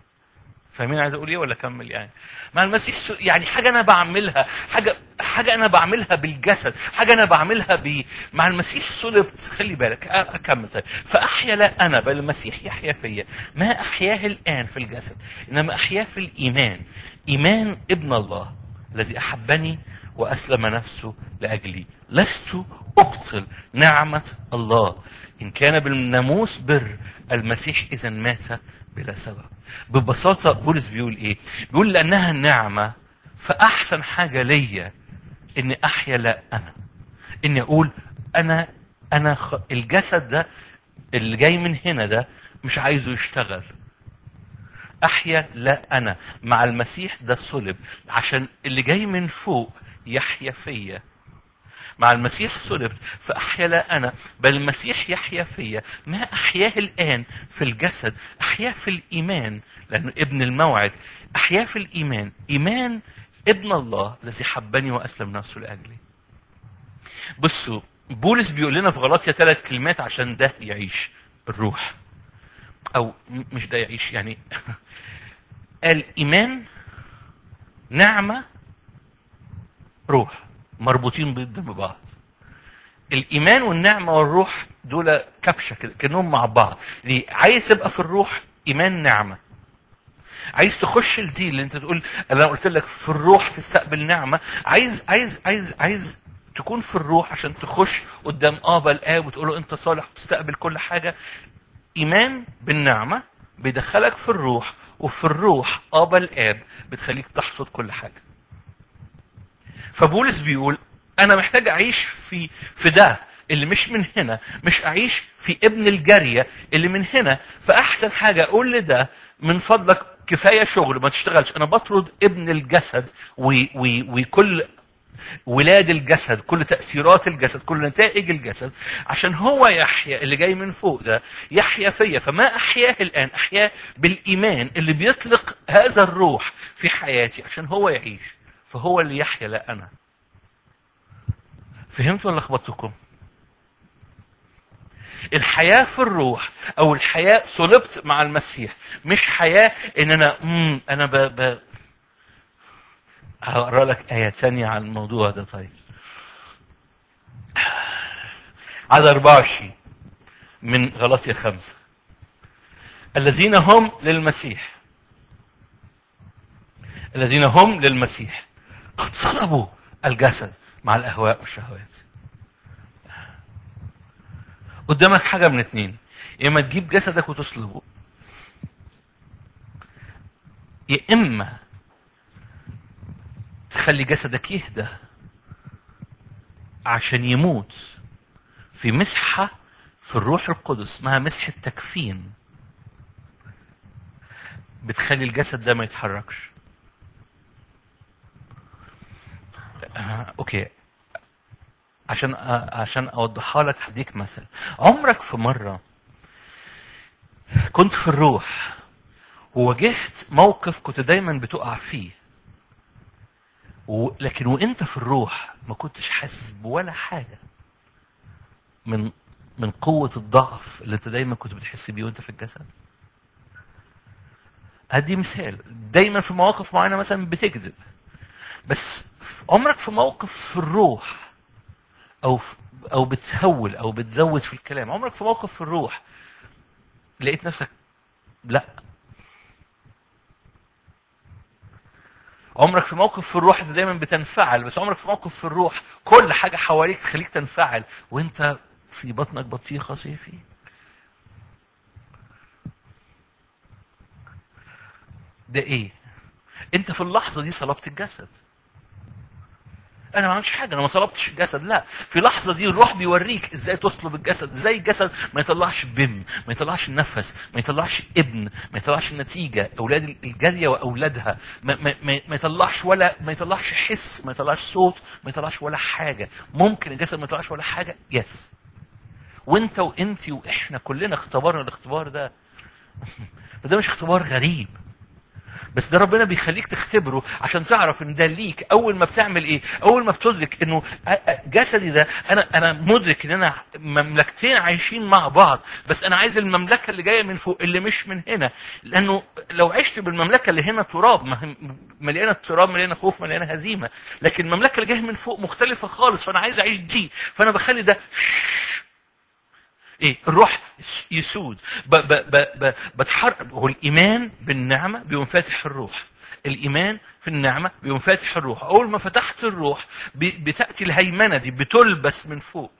فاهمين عايز اقول ايه ولا اكمل يعني؟ مع المسيح يعني حاجة انا بعملها، حاجة حاجة انا بعملها بالجسد، حاجة انا بعملها ب مع المسيح صلبت، خلي بالك اكمل طيب، فاحيا لا انا بل المسيح يحيا فيا، ما احياه الان في الجسد، انما احياه في الايمان، ايمان ابن الله الذي احبني واسلم نفسه لاجلي، لست ابطل نعمة الله، ان كان بالناموس بر المسيح اذا مات بلا سبب. ببساطة بولس بيقول ايه؟ بيقول لانها النعمة فاحسن حاجة ليا اني احيا لا انا، اني اقول انا انا الجسد ده اللي جاي من هنا ده مش عايزه يشتغل. احيا لا انا مع المسيح ده صلب عشان اللي جاي من فوق يحيا فيا. مع المسيح صلبت فأحيا لا أنا بل المسيح يحيا فيا، ما أحياه الآن في الجسد أحياه في الإيمان، لأنه ابن الموعد، أحياه في الإيمان، إيمان ابن الله الذي حبني وأسلم نفسه لأجلي. بصوا بولس بيقول لنا في غلاطيا ثلاث كلمات عشان ده يعيش الروح، أو مش ده يعيش يعني قال إيمان نعمة روح، مربوطين ضد ببعض. الايمان والنعمه والروح دول كبشه كده كانهم مع بعض. ليه؟ عايز تبقى في الروح ايمان نعمه، عايز تخش لدي اللي انت تقول انا قلت لك في الروح تستقبل نعمه، عايز عايز عايز عايز تكون في الروح عشان تخش قدام ابا الاب وتقول له انت صالح وتستقبل كل حاجه. ايمان بالنعمه بيدخلك في الروح، وفي الروح ابا الاب بتخليك تحصد كل حاجه. فبولس بيقول انا محتاج اعيش في في ده اللي مش من هنا، مش اعيش في ابن الجاريه اللي من هنا. فاحسن حاجه اقول لده من فضلك كفايه شغل ما تشتغلش، انا بطرد ابن الجسد وكل ولاد الجسد، كل تاثيرات الجسد، كل نتائج الجسد، عشان هو يحيا اللي جاي من فوق ده يحيا فيا. فما احياه الان احياه بالايمان اللي بيطلق هذا الروح في حياتي عشان هو يعيش، فهو اللي يحيا لا انا. فهمت ولا لخبطتكم؟ الحياه في الروح او الحياه صلبت مع المسيح مش حياه ان انا امم انا ب ب هقرا لك ايه ثانيه عن الموضوع ده. طيب عدد أربعة وعشرين من غلاطيا خمسة، الذين هم للمسيح، الذين هم للمسيح قد صلبوا الجسد مع الاهواء والشهوات. قدامك حاجه من اتنين، يا اما تجيب جسدك وتصلبه، يا اما تخلي جسدك يهدى عشان يموت في مسحه في الروح القدس اسمها مسحه تكفين، بتخلي الجسد ده ما يتحركش. آه، اوكي عشان آه، عشان اوضحها لك هديك مثل. عمرك في مره كنت في الروح وواجهت موقف كنت دايما بتقع فيه، لكن وانت في الروح ما كنتش حاسس بولا حاجه من من قوه الضعف اللي انت دايما كنت بتحس بيه وانت في الجسد؟ ادي مثال. دايما في مواقف معينه مثلا بتكذب، بس عمرك في موقف في الروح او او بتهول او بتزود في الكلام، عمرك في موقف في الروح لقيت نفسك لا؟ عمرك في موقف في الروح انت دايما بتنفعل، بس عمرك في موقف في الروح كل حاجه حواليك تخليك تنفعل وانت في بطنك بطيخه صيفي؟ ده ايه؟ انت في اللحظه دي صلبت الجسد. انا ما عملتش حاجه، انا ما صلبتش الجسد، لا، في لحظه دي الروح بيوريك ازاي تصلب الجسد، ازاي الجسد ما يطلعش بم، ما يطلعش نفس، ما يطلعش ابن، ما يطلعش نتيجه، اولاد الجاليه واولادها، ما, ما, ما يطلعش ولا ما يطلعش حس، ما يطلعش صوت، ما يطلعش ولا حاجه. ممكن الجسد ما يطلعش ولا حاجه؟ يس. وانت وانت واحنا كلنا اختبرنا الاختبار ده. ده مش اختبار غريب، بس ده ربنا بيخليك تختبره عشان تعرف ان ده ليك. اول ما بتعمل ايه؟ اول ما بتدرك انه جسدي ده، انا انا مدرك ان انا مملكتين عايشين مع بعض، بس انا عايز المملكه اللي جايه من فوق اللي مش من هنا، لانه لو عشت بالمملكه اللي هنا تراب، مليانه تراب، مليانه خوف، مليانه هزيمه، لكن المملكه اللي جايه من فوق مختلفه خالص، فانا عايز اعيش دي، فانا بخلي ده ايه؟ الروح يسود، ب ب ب ب بتحرك. هو الايمان بالنعمه بينفتح الروح، الايمان في النعمه بينفتح الروح. اول ما فتحت الروح بتاتي الهيمنه دي، بتلبس من فوق.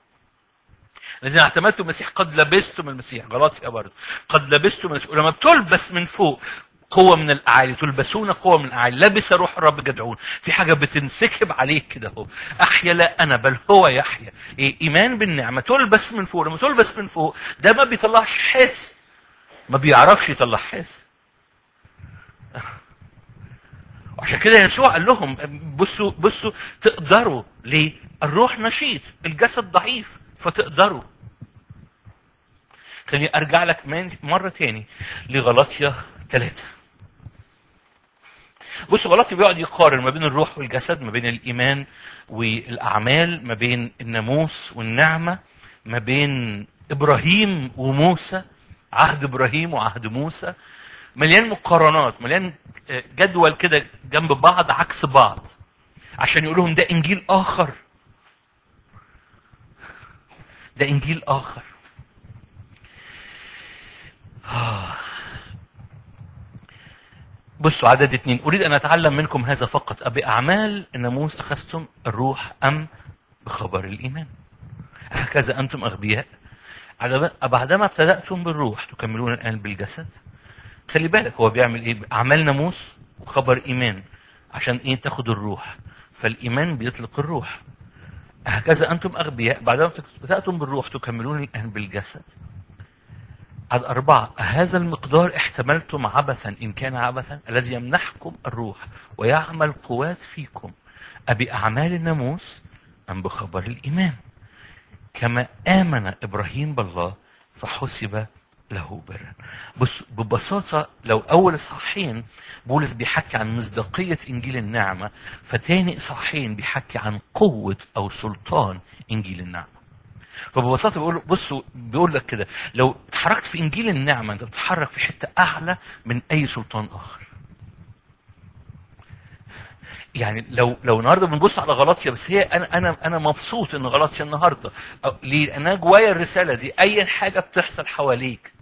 الذين اعتمدتم المسيح قد لبستم المسيح، غلاطيا برضه، قد لبستم المسيح. لما بتلبس من فوق قوه من الاعالي، تلبسون قوه من الاعالي، لبس روح الرب جدعون. في حاجه بتنسكب عليك كده اهو، احيا لا انا بل هو يحيا. إيه؟ ايمان بالنعمه، تلبس من فوق. لما تلبس من فوق ده ما بيطلعش حس، ما بيعرفش يطلع حس. عشان كده يسوع قال لهم بصوا بصوا تقدروا. ليه؟ الروح نشيط، الجسد ضعيف، فتقدروا. خليني ارجع لك مره تاني لغلاطيا ثلاثة. بصوا غلاطي بيقعد يقارن ما بين الروح والجسد، ما بين الإيمان والأعمال، ما بين الناموس والنعمة، ما بين إبراهيم وموسى، عهد إبراهيم وعهد موسى، مليان مقارنات، مليان جدول كده جنب بعض عكس بعض، عشان يقول لهم ده إنجيل آخر، ده إنجيل آخر. آه. بصوا عدد اتنين، أريد أن أتعلم منكم هذا فقط، أبي أعمال الناموس أخذتم الروح أم بخبر الإيمان؟ هكذا أنتم أغبياء، بعدما ابتدأتم بالروح تكملون الآن بالجسد. خلي بالك هو بيعمل إيه؟ أعمال ناموس وخبر إيمان، عشان إيه؟ تاخد الروح، فالإيمان بيطلق الروح. هكذا أنتم أغبياء، بعدما ابتدأتم بالروح تكملون الآن بالجسد. عد أربعة، هذا المقدار احتملتم عبثا إن كان عبثا، الذي يمنحكم الروح ويعمل قوات فيكم، أبي أعمال الناموس أم بخبر الإيمان؟ كما آمن إبراهيم بالله فحسب له برا. بس ببساطة لو أول إصحاحين بولس بيحكي عن مصداقية إنجيل النعمة، فتاني إصحاحين بيحكي عن قوة أو سلطان إنجيل النعمة. فببساطه بيقول بصوا بيقول لك كده، لو اتحركت في انجيل النعمه انت بتتحرك في حته اعلى من اي سلطان اخر. يعني لو لو النهارده بنبص على غلاطيا، بس هي انا انا انا مبسوط ان غلاطيا النهارده، ليه؟ انا جوايا الرساله دي، اي حاجه بتحصل حواليك،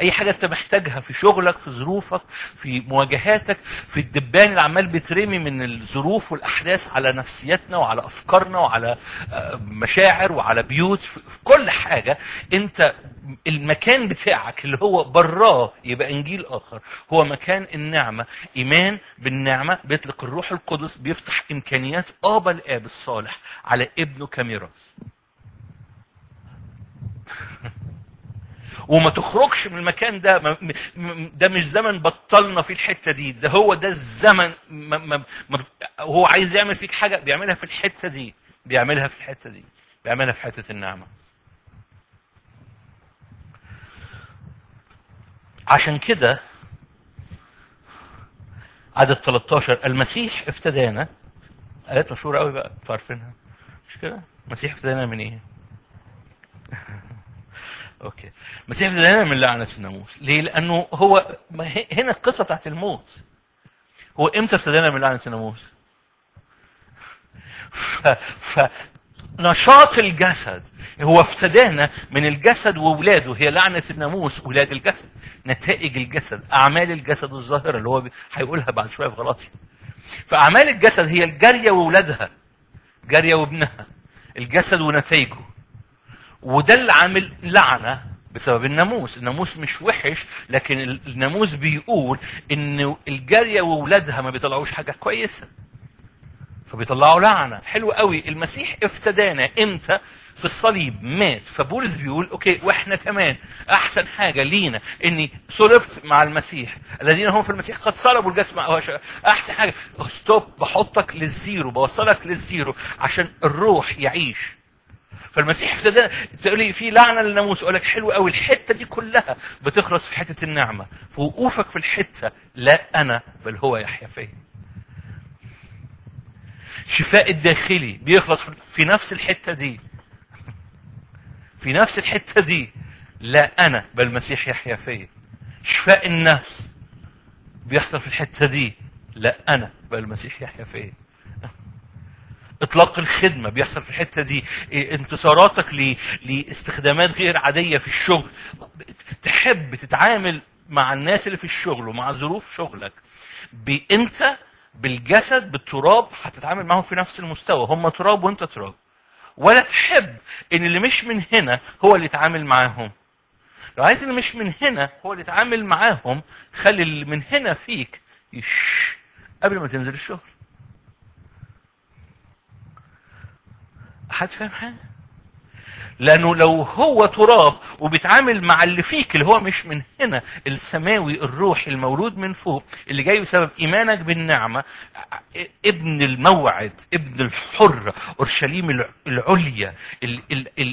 اي حاجه انت محتاجها في شغلك، في ظروفك، في مواجهاتك، في الدبان اللي عمال بيترمي من الظروف والاحداث على نفسيتنا وعلى افكارنا وعلى مشاعر وعلى بيوت، في كل حاجه انت المكان بتاعك اللي هو براه يبقى انجيل اخر، هو مكان النعمه. ايمان بالنعمه بيطلق الروح القدس، بيفتح امكانيات ابا الاب الصالح على ابنه كميراث. وما تخرجش من المكان ده، ده مش زمن بطلنا في الحته دي، ده هو ده الزمن. ما ما ما هو عايز يعمل فيك حاجه بيعملها في الحته دي، بيعملها في الحته دي، بيعملها في حته النعمه. عشان كده عدد ثلاثة عشر، المسيح افتدانا، آيات مشهوره قوي بقى انتوا عارفينها مش كده؟ المسيح افتدانا من ايه؟ اوكي، المسيح افتدانا من لعنه الناموس. ليه؟ لانه هو هنا القصه بتاعت الموت. هو امتى افتدانا من لعنه الناموس؟ فنشاط الجسد، هو افتدانا من الجسد واولاده، هي لعنه الناموس اولاد الجسد، نتائج الجسد، اعمال الجسد الظاهره اللي هو هيقولها بعد شويه في غلاطيا. فاعمال الجسد هي الجاريه واولادها، جاريه وابنها، الجسد ونتائجه. وده اللي عامل لعنه بسبب الناموس. الناموس مش وحش، لكن الناموس بيقول ان الجاريه واولادها ما بيطلعوش حاجه كويسه، فبيطلعوا لعنه. حلو قوي، المسيح افتدانا امتى؟ في الصليب، مات. فبولس بيقول اوكي، واحنا كمان احسن حاجه لينا اني صلبت مع المسيح، الذين هم في المسيح قد صلبوا الجسد مع، احسن حاجه ستوب، بحطك للزيرو، بوصلك للزيرو عشان الروح يعيش. فالمسيح ابتدى تقول لي في لعنه للناموس، اقول لك حلو قوي، الحته دي كلها بتخلص في حته النعمه، في وقوفك في الحته لا انا بل هو يحيا فيا. شفاء الداخلي بيخلص في نفس الحته دي، في نفس الحته دي لا انا بل المسيح يحيا فيا. شفاء النفس بيحصل في الحته دي، لا انا بل المسيح يحيا فيا. اطلاق الخدمه بيحصل في الحته دي، انتصاراتك ل... لاستخدامات غير عاديه في الشغل، تحب تتعامل مع الناس اللي في الشغل ومع ظروف شغلك، انت بالجسد بالتراب هتتعامل معهم في نفس المستوى، هم تراب وانت تراب، ولا تحب ان اللي مش من هنا هو اللي يتعامل معاهم. لو عايز اللي مش من هنا هو اللي يتعامل معاهم، خلي اللي من هنا فيك يش قبل ما تنزل الشغل. حد فاهم حاجه؟ لانه لو هو تراب وبيتعامل مع اللي فيك اللي هو مش من هنا، السماوي الروحي المولود من فوق اللي جاي بسبب ايمانك بالنعمه، ابن الموعد، ابن الحر، اورشليم العليا،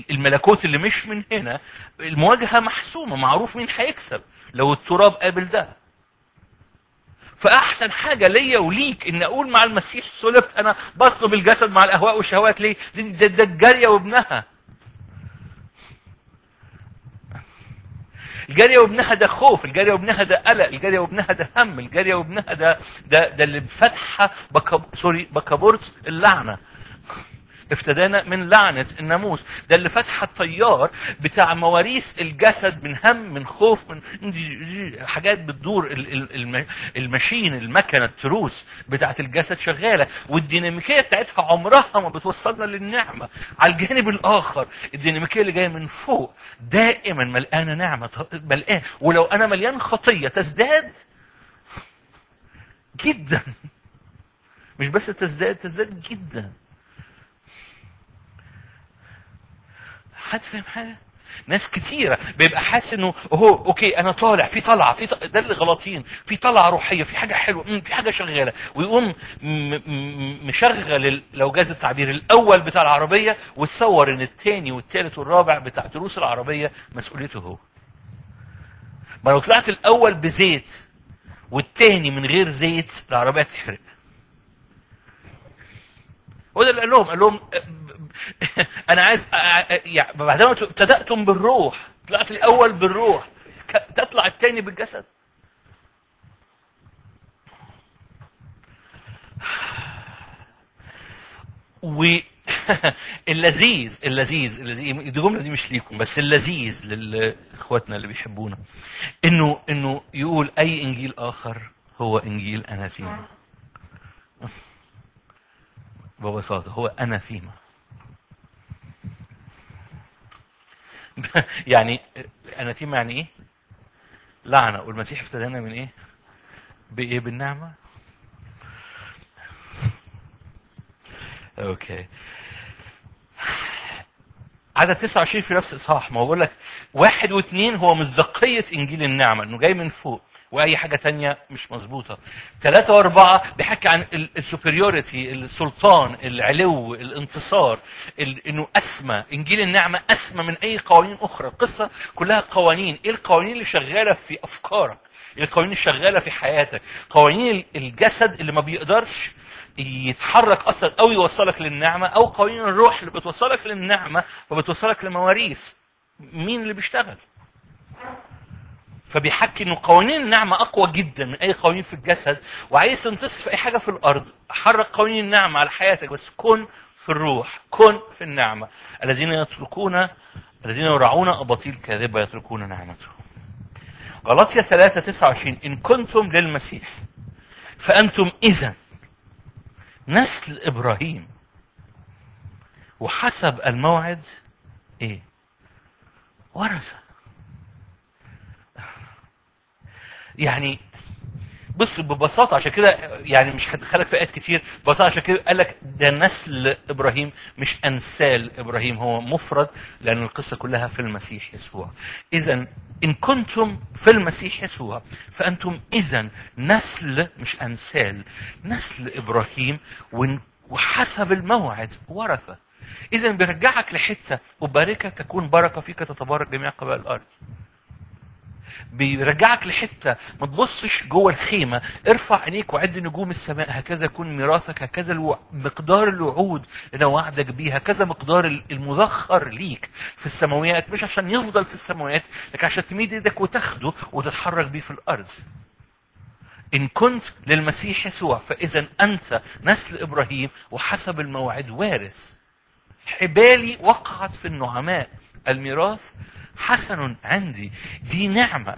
الملكوت اللي مش من هنا، المواجهه محسومه، معروف مين هيكسب لو التراب قابل ده. فاحسن حاجه ليا وليك ان اقول مع المسيح صلبت، انا بطلب الجسد مع الاهواء والشهوات ليه؟ ده الجاريه وابنها. الجاريه وابنها ده خوف، الجاريه وابنها ده قلق، الجاريه وابنها ده هم، الجاريه وابنها ده ده ده اللي بفتحه بكب... سوري بكابورت اللعنه. افتدانا من لعنه الناموس، ده اللي فتح الطيار بتاع مواريث الجسد من هم من خوف من حاجات بتدور، الماشين المكنه التروس بتاعه الجسد شغاله والديناميكيه بتاعتها عمرها ما بتوصلنا للنعمه. على الجانب الاخر الديناميكيه اللي جايه من فوق دائما ملقانه نعمه، ملقانه، ولو انا مليان خطيه تزداد جدا، مش بس تزداد، تزداد جدا. حد فاهم حاجه؟ ناس كتيره بيبقى حاسس انه هو اوكي انا طالع في طلعه، في طلع ده اللي غلطين، في طلعه روحيه، في حاجه حلوه، في حاجه شغاله، ويقوم مشغل لو جاز التعبير الاول بتاع العربيه، وتصور ان الثاني والثالث والرابع بتاع تروس العربيه مسؤوليته هو. ما لو طلعت الاول بزيت والثاني من غير زيت العربيه تحرق. هو ده اللي قال لهم، قال لهم أنا عايز يعني بعد ما ابتدأتم بالروح، طلعت الأول بالروح، تطلع الثاني بالجسد. واللذيذ اللذيذ اللذيذ الجملة دي مش ليكم بس، اللذيذ لإخواتنا اللي بيحبونا، إنه إنه يقول أي إنجيل آخر هو إنجيل أناثيما. ببساطة هو أناثيما. يعني أناثيما يعني ايه؟ لعنه، والمسيح ابتدانا من ايه؟ بايه؟ بالنعمه. اوكي. عدد تسعة وعشرين في نفس الاصحاح، ما هو بقول لك واحد واثنين هو مصداقيه انجيل النعمه انه جاي من فوق، واي حاجه ثانيه مش مظبوطه. ثلاثة واربعة بيحكي عن السوبريوريتي، السلطان، العلو، الانتصار، انه اسمى، انجيل النعمه اسمى من اي قوانين اخرى. القصه كلها قوانين، ايه القوانين اللي شغاله في افكارك؟ ايه القوانين اللي شغاله في حياتك؟ قوانين الجسد اللي ما بيقدرش يتحرك اصلا او يوصلك للنعمه، او قوانين الروح اللي بتوصلك للنعمه وبتوصلك لمواريث. مين اللي بيشتغل؟ فبيحكي انه قوانين النعمه اقوى جدا من اي قوانين في الجسد، وعايز تنتصر في اي حاجه في الارض، حرك قوانين النعمه على حياتك، بس كن في الروح، كن في النعمه. الذين يتركون الذين يرعون اباطيل كاذبه يتركون نعمته. غلطية ثلاثة تسعة وعشرين، ان كنتم للمسيح فانتم اذا نسل ابراهيم وحسب الموعد ايه؟ ورثه. يعني بص ببساطه، عشان كده يعني مش هدخلك في آيات كتير، ببساطه عشان كده قال لك ده نسل ابراهيم مش انسال ابراهيم، هو مفرد لان القصه كلها في المسيح يسوع. اذا ان كنتم في المسيح يسوع فانتم اذا نسل، مش انسال، نسل ابراهيم وحسب الموعد ورثه. إذا بيرجعك لحته وباركك تكون بركه فيك تتبارك جميع قبائل الارض. بيرجعك لحته ما تبصش جوه الخيمه، ارفع عينيك وعد نجوم السماء، هكذا يكون ميراثك، هكذا الو... مقدار الوعود اللي وعدك بيه، هكذا مقدار المذخر ليك في السماويات، مش عشان يفضل في السماويات لكن عشان تميد ايدك وتاخده وتتحرك بيه في الارض. إن كنت للمسيح يسوع فإذا أنت نسل إبراهيم وحسب الموعد وارث. حبالي وقعت في النعماء، الميراث حسن عندي، دي نعمة.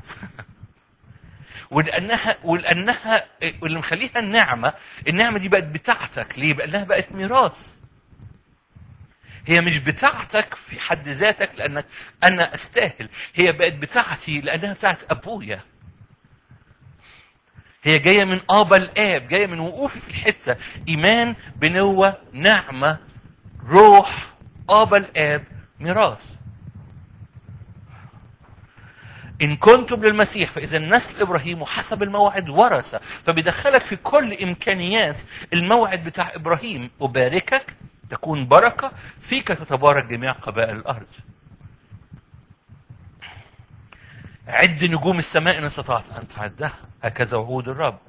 ولأنها ولأنها واللي مخليها النعمة، النعمة دي بقت بتاعتك، ليه؟ لأنها بقت ميراث. هي مش بتاعتك في حد ذاتك لأنك أنا أستاهل، هي بقت بتاعتي لأنها بتاعت أبويا. هي جايه من ابا الاب، جايه من وقوفي في الحته، ايمان، بنوه، نعمه، روح ابا الاب، ميراث. ان كنتم للمسيح فاذا نسل ابراهيم وحسب الموعد ورثه، فبيدخلك في كل امكانيات الموعد بتاع ابراهيم، وباركك تكون بركه فيك تتبارك جميع قبائل الارض. عد نجوم السماء إن استطعت أن تعدها، هكذا وعود الرب.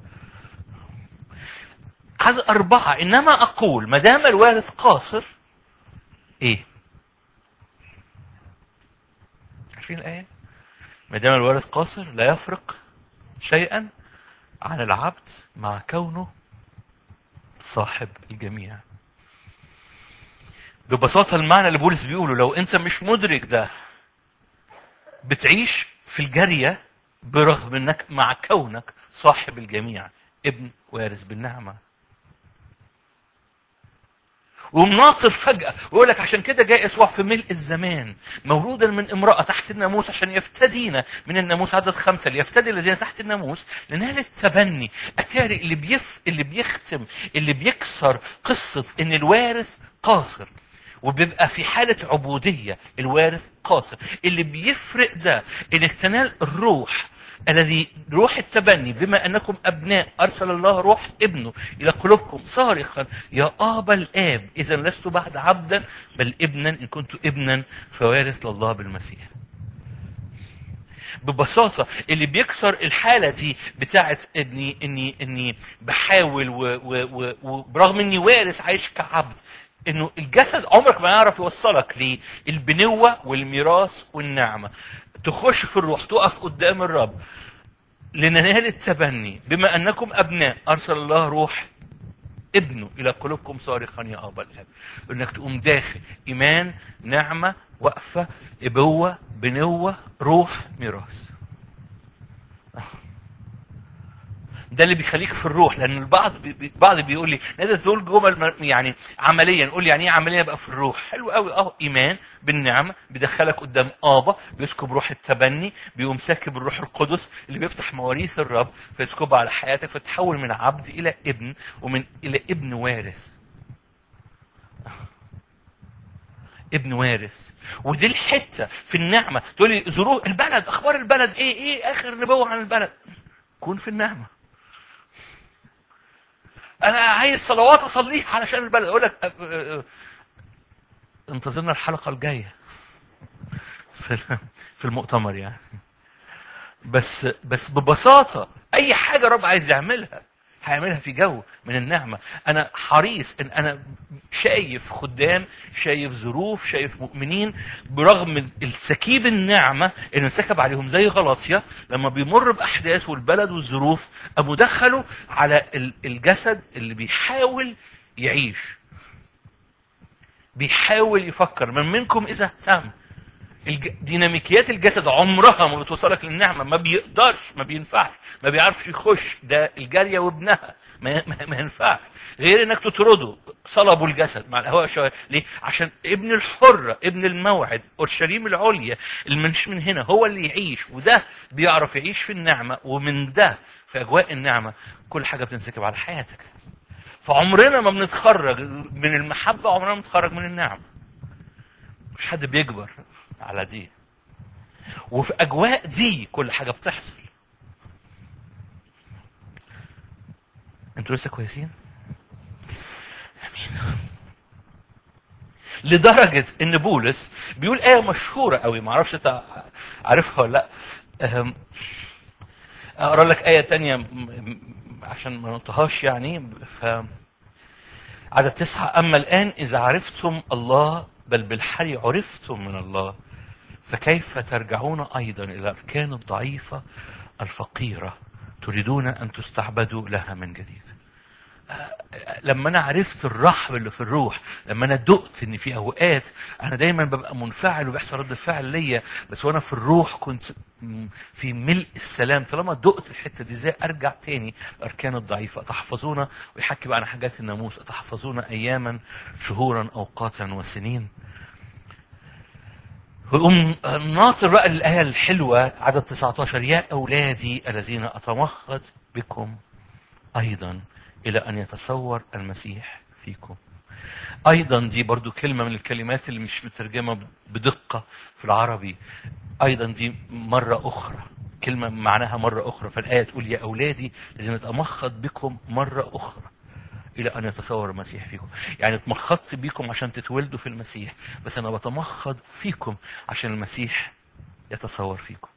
عدد أربعة، إنما أقول ما دام الوارث قاصر، إيه؟ عارفين الآية؟ ما دام الوارث قاصر لا يفرق شيئا عن العبد مع كونه صاحب الجميع. ببساطة المعنى اللي بولس بيقوله، لو أنت مش مدرك ده بتعيش في الجارية برغم انك مع كونك صاحب الجميع، ابن وارث بالنعمة. ومناطر فجأة ويقول لك عشان كده جاء يسوع في ملء الزمان مولودا من امرأة تحت الناموس عشان يفتدينا من الناموس. عدد خمسة، ليفتدي الذين تحت الناموس لنال التبني. اتاري اللي بيف اللي بيختم اللي بيكسر قصة ان الوارث قاصر وبيبقى في حالة عبودية، الوارث قاصر. اللي بيفرق ده انك تنال الروح الذي روح التبني، بما انكم ابناء ارسل الله روح ابنه الى قلوبكم صارخا يا ابا الاب، اذا لست بعد عبدا بل ابنا، ان كنت ابنا فوارث لله بالمسيح. ببساطة اللي بيكسر الحالة دي بتاعت اني اني اني بحاول وبرغم اني وارث عايش كعبد، انه الجسد عمرك ما يعرف يوصلك للبنوه والميراث والنعمه. تخش في الروح، تقف قدام الرب لننال التبني، بما انكم ابناء ارسل الله روح ابنه الى قلوبكم صارخا يا ابا الاب. انك تقوم داخل ايمان، نعمه، وقفه، ابوه، بنوه، روح، ميراث. ده اللي بيخليك في الروح، لان البعض بي... بعض بيقول لي نادر تقول جمل يعني عمليا، نقول يعني ايه عمليا؟ بقى في الروح حلو قوي. اه ايمان بالنعمه بيدخلك قدام ابا، بيسكب روح التبني، بيقوم ساكب الروح القدس اللي بيفتح مواريث الرب فيسكبها على حياتك، فتحول من عبد الى ابن، ومن الى ابن وارث. ابن وارث، ودي الحته في النعمه. تقول لي ظروف البلد، اخبار البلد ايه؟ ايه اخر نبوه عن البلد؟ كون في النعمه. أنا عايز صلوات أصليها علشان البلد، أقول لك أه أه أه انتظرنا الحلقة الجاية في المؤتمر يعني. بس بس ببساطة أي حاجة رب عايز يعملها هيعملها في جو من النعمة. أنا حريص إن أنا شايف خدام، شايف ظروف، شايف مؤمنين برغم السكيب النعمة اللي انسكب عليهم زي غلطية، لما بيمر بأحداث والبلد والظروف أبو دخله على الجسد اللي بيحاول يعيش، بيحاول يفكر. من منكم إذا اهتم. ديناميكيات الجسد عمرها ما بتوصلك للنعمه، ما بيقدرش، ما بينفعش، ما بيعرفش يخش ده الجاريه وابنها، ما, ما ينفعش غير انك تطرده. صلبوا الجسد مع الهواء شويه، ليه؟ عشان ابن الحره، ابن الموعد، اورشليم العليا، اللي مش من هنا، هو اللي يعيش. وده بيعرف يعيش في النعمه، ومن ده في اجواء النعمه كل حاجه بتنسكب على حياتك. فعمرنا ما بنتخرج من المحبه، عمرنا ما بنتخرج من النعمه. مش حد بيكبر على دي، وفي أجواء دي كل حاجة بتحصل. انتوا لسه كويسين؟ امين. لدرجة ان بولس بيقول آية مشهورة قوي، ما اعرفش انت عارفها ولا لا. اقرا لك آية تانية عشان ما ننطهاش يعني. ف عدد تسعة: اما الان اذا عرفتم الله بل بالحري عرفتم من الله، فكيف ترجعون ايضا الى الاركان الضعيفة الفقيرة تريدون ان تستعبدوا لها من جديد. لما انا عرفت الرحب اللي في الروح، لما انا دقت ان في اوقات انا دايما ببقى منفعل وبيحصل رد فعل ليا، بس وانا في الروح كنت في ملء السلام. طالما دقت الحته دي، ازاي ارجع تاني الاركان الضعيفه؟ اتحفظونا، ويحكي بقى عن حاجات الناموس، اتحفظونا اياما شهورا اوقاتا وسنين. ويقوم ناطر بقى الايه الحلوه عدد تسعة عشر: يا اولادي الذين اتمخض بكم ايضا إلى أن يتصور المسيح فيكم. أيضا دي برضو كلمة من الكلمات اللي مش مترجمة بدقة في العربي. أيضا دي مرة أخرى، كلمة معناها مرة أخرى. فالآية تقول: يا أولادي الذين اتمخض بكم مرة أخرى إلى أن يتصور المسيح فيكم. يعني اتمخضت بكم عشان تتولدوا في المسيح، بس أنا بتمخض فيكم عشان المسيح يتصور فيكم.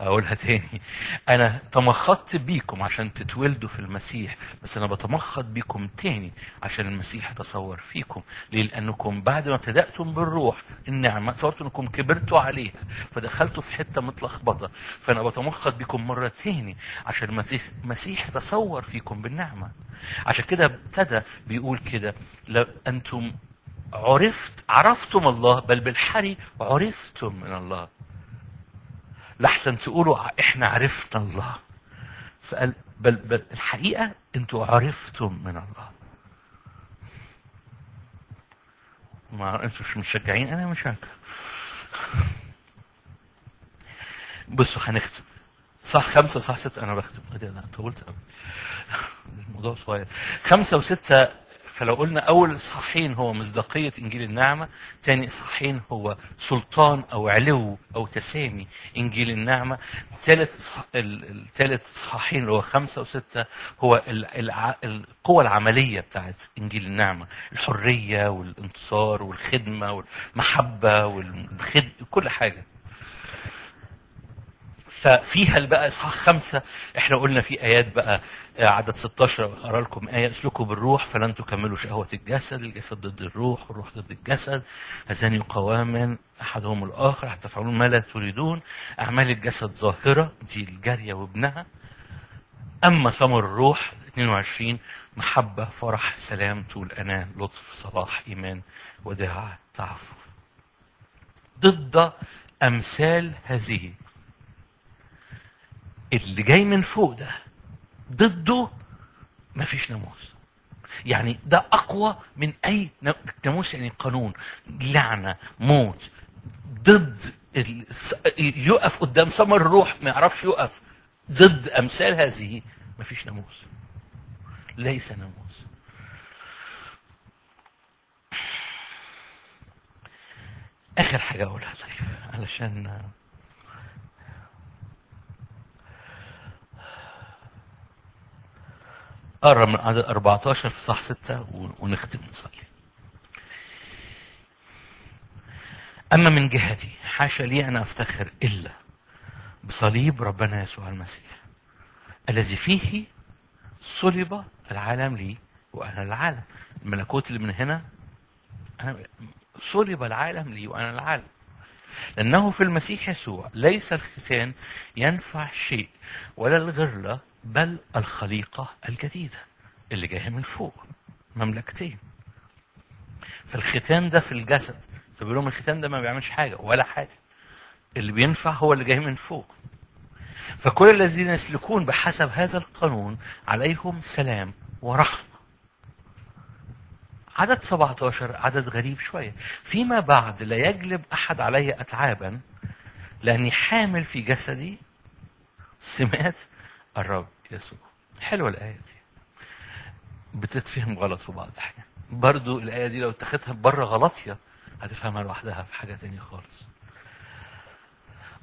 اقولها تاني: انا تمخضت بيكم عشان تتولدوا في المسيح، بس انا بتمخض بيكم تاني عشان المسيح يتصور فيكم. ليه؟ لانكم بعد ما ابتدأتم بالروح النعمه صورتوا انكم كبرتوا عليها، فدخلتوا في حته متلخبطه. فانا بتمخض بيكم مره تاني عشان المسيح يتصور فيكم بالنعمه. عشان كده ابتدى بيقول كده: لو انتم عرفت عرفتم الله بل بالحري عرفتم من الله. لحسن تقولوا احنا عرفنا الله، فقال بل, بل الحقيقة انتوا عرفتم من الله. ما انتوا مش مشجعين، انا مش هكذا. بصوا هنختم صح خمسة صح ستة، انا بختم. انا طولت قوي، الموضوع صغير. خمسة وستة، فلو قلنا اول اصحاحين هو مصداقيه انجيل النعمه، ثاني اصحاحين هو سلطان او علو او تسامي انجيل النعمه، ثالث الثالث اصحاحين اللي هو خمسه وسته هو القوه العمليه بتاعت انجيل النعمه: الحريه والانتصار والخدمه والمحبه والخد كل حاجه. ففيها بقى اصحاح خمسة احنا قلنا فيه ايات بقى عدد ستة عشر، اقرا لكم ايه: اسلكوا بالروح فلن تكملوا شهوة الجسد، الجسد ضد الروح والروح ضد الجسد، هذان يقاومان احدهم الاخر حتى تفعلون ما لا تريدون. اعمال الجسد ظاهرة، دي الجارية وابنها. اما ثمر الروح اثنين وعشرين: محبة، فرح، سلام، طول اناه، لطف، صلاح، ايمان، وداع، تعفف. ضد امثال هذه اللي جاي من فوق ده، ضده مفيش ناموس. يعني ده اقوى من اي ناموس، يعني قانون، لعنه، موت. ضد ال... يقف قدام ثمر الروح ما يعرفش يقف. ضد امثال هذه مفيش ناموس، ليس ناموس. اخر حاجه اقولها طيب علشان قرر من عدد أربعة عشر في صح ستة ونختم نصلي. أما من جهتي حاشا لي أن أفتخر إلا بصليب ربنا يسوع المسيح الذي فيه صلب العالم لي وأنا العالم. الملكوت اللي من هنا، أنا صلب العالم لي وأنا العالم. لأنه في المسيح يسوع ليس الختان ينفع شيء ولا الغرلة، بل الخليقة الجديدة اللي جاية من فوق، مملكتين. فالختان ده في الجسد، فبيقول لهم الختان ده ما بيعملش حاجة ولا حاجة، اللي بينفع هو اللي جاي من فوق. فكل الذين يسلكون بحسب هذا القانون عليهم سلام ورحمة. عدد سبعة عشر عدد غريب شوية: فيما بعد لا يجلب أحد علي أتعابا، لأني حامل في جسدي سمات الرب يسوع. حلوة الآية دي، بتتفهم غلط في بعض الأحيان. برضو الآية دي لو اتخذتها بره غلطية هتفهمها لوحدها في حاجة تانية خالص.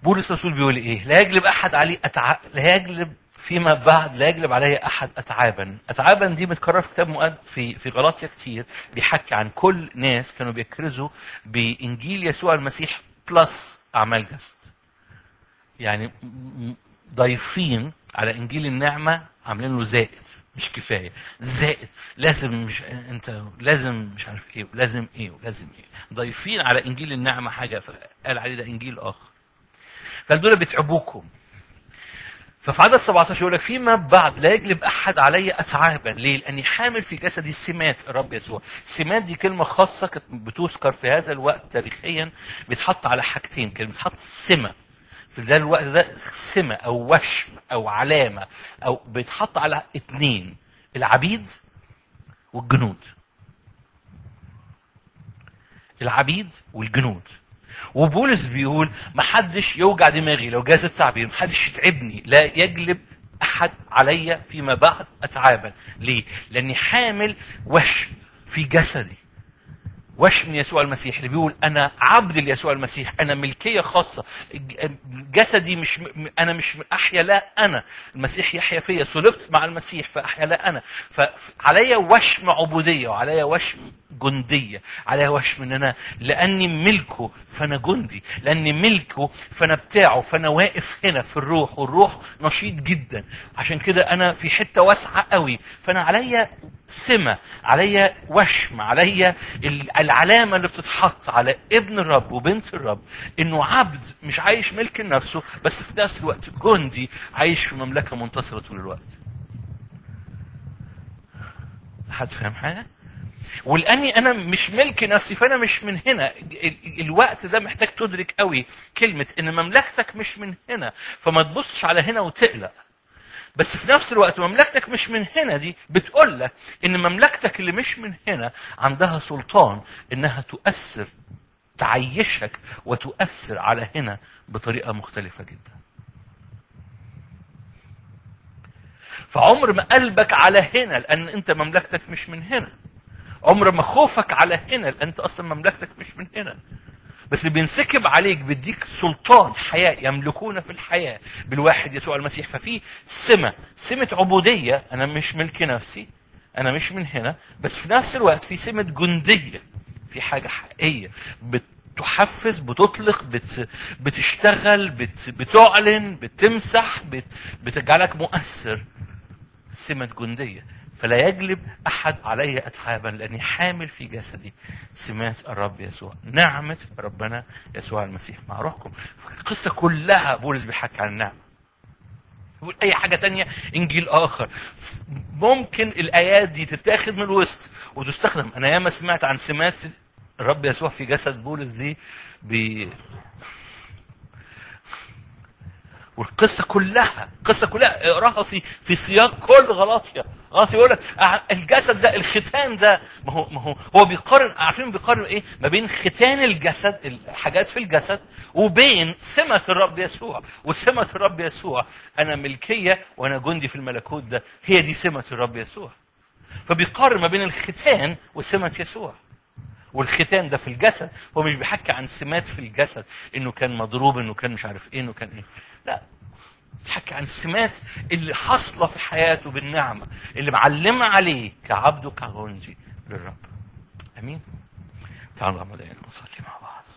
بولس الرسول بيقول إيه؟ لا يجلب أحد علي أتعاب، لا يجلب فيما بعد لا يجلب عليه احد اتعابا. اتعابا دي متكرر في كتاب في في غلاطيا كتير، بيحكي عن كل ناس كانوا بيكرزوا بانجيل يسوع المسيح بلس اعمال جسد. يعني ضايفين على انجيل النعمه، عاملين له زائد، مش كفايه، زائد، لازم مش انت، لازم مش عارف ايه، ولازم ايه ولازم ايه، ضايفين على انجيل النعمه حاجه فقال عليه ده انجيل اخر. فدول بيتعبوكم. ففي عدد سبعتاشر يقول لك فيما بعد لا يجلب احد علي اتعابا. ليه؟ لاني حامل في جسدي السمات الرب يسوع. السمات دي كلمه خاصه كانت بتذكر في هذا الوقت تاريخيا، بتحط على حاجتين، كانت بتحط سمه في ده الوقت ده، سمه او وشم او علامه، او بتحط على اثنين، العبيد والجنود. العبيد والجنود. وبولس بيقول ما حدش يوجع دماغي، لو جاز التعبير، ما حدش يتعبني، لا يجلب احد عليا فيما بعد اتعابا. ليه؟ لاني حامل وشم في جسدي، وشم يسوع المسيح اللي بيقول انا عبد ليسوع المسيح، انا ملكيه خاصه، جسدي مش م... انا مش احيا لا انا، المسيح يحيا فيا، صلبت مع المسيح فاحيا لا انا. فعليا وشم عبوديه، وعليا وشم جنديه، عليا وشم ان انا لاني ملكه فانا جندي، لاني ملكه فانا بتاعه، فانا واقف هنا في الروح، والروح نشيط جدا، عشان كده انا في حته واسعه قوي، فانا عليا سمة، عليا وشم، عليا العلامة اللي بتتحط على ابن الرب وبنت الرب، انه عبد مش عايش ملك لنفسه، بس في نفس الوقت جندي عايش في مملكة منتصرة طول الوقت. حد فاهم حاجة؟ ولاني انا مش ملك نفسي فانا مش من هنا. الوقت ده محتاج تدرك قوي كلمة ان مملكتك مش من هنا، فما تبصش على هنا وتقلق. بس في نفس الوقت مملكتك مش من هنا دي بتقول لك ان مملكتك اللي مش من هنا عندها سلطان انها تؤثر، تعيشك وتؤثر على هنا بطريقه مختلفه جدا. فعمر ما قلبك على هنا لان انت مملكتك مش من هنا، عمر ما خوفك على هنا لان انت اصلا مملكتك مش من هنا، بس اللي بينسكب عليك بيديك سلطان حياه، يملكون في الحياه بالواحد يسوع المسيح. ففي سمه، سمه عبوديه، انا مش ملك نفسي، انا مش من هنا، بس في نفس الوقت في سمه جنديه، في حاجه حقيقيه بتحفز، بتطلق، بت... بتشتغل، بت... بتعلن، بتمسح، بت... بتجعلك مؤثر، سمه جنديه. فلا يجلب أحد علي أتعابا لأني حامل في جسدي سمات الرب يسوع، نعمة ربنا يسوع المسيح مع روحكم. القصة كلها بولس بيحكي عن النعمة. بيقول أي حاجة تانية إنجيل آخر. ممكن الآيات دي تتاخد من الوسط وتستخدم. أنا ياما سمعت عن سمات الرب يسوع في جسد بولس دي ب... والقصه كلها، القصه كلها اقراها في في سياق كل غلاطيا. غلاطيا يقول لك الجسد ده، الختان ده، ما هو ما هو هو بيقارن، عارفين بيقارن ايه؟ ما بين ختان الجسد، الحاجات في الجسد، وبين سمه الرب يسوع. وسمه الرب يسوع انا ملكيه وانا جندي في الملكوت، ده هي دي سمه الرب يسوع. فبيقارن ما بين الختان وسمه يسوع. والختان ده في الجسد، هو مش بيحكي عن سمات في الجسد انه كان مضروب، انه كان مش عارف ايه، انه كان ايه، لا، بيحكي عن السمات اللي حاصله في حياته بالنعمه، اللي معلمه عليه كعبد وكجندي للرب. امين. تعالوا نعمل ايه، نصلي مع بعض.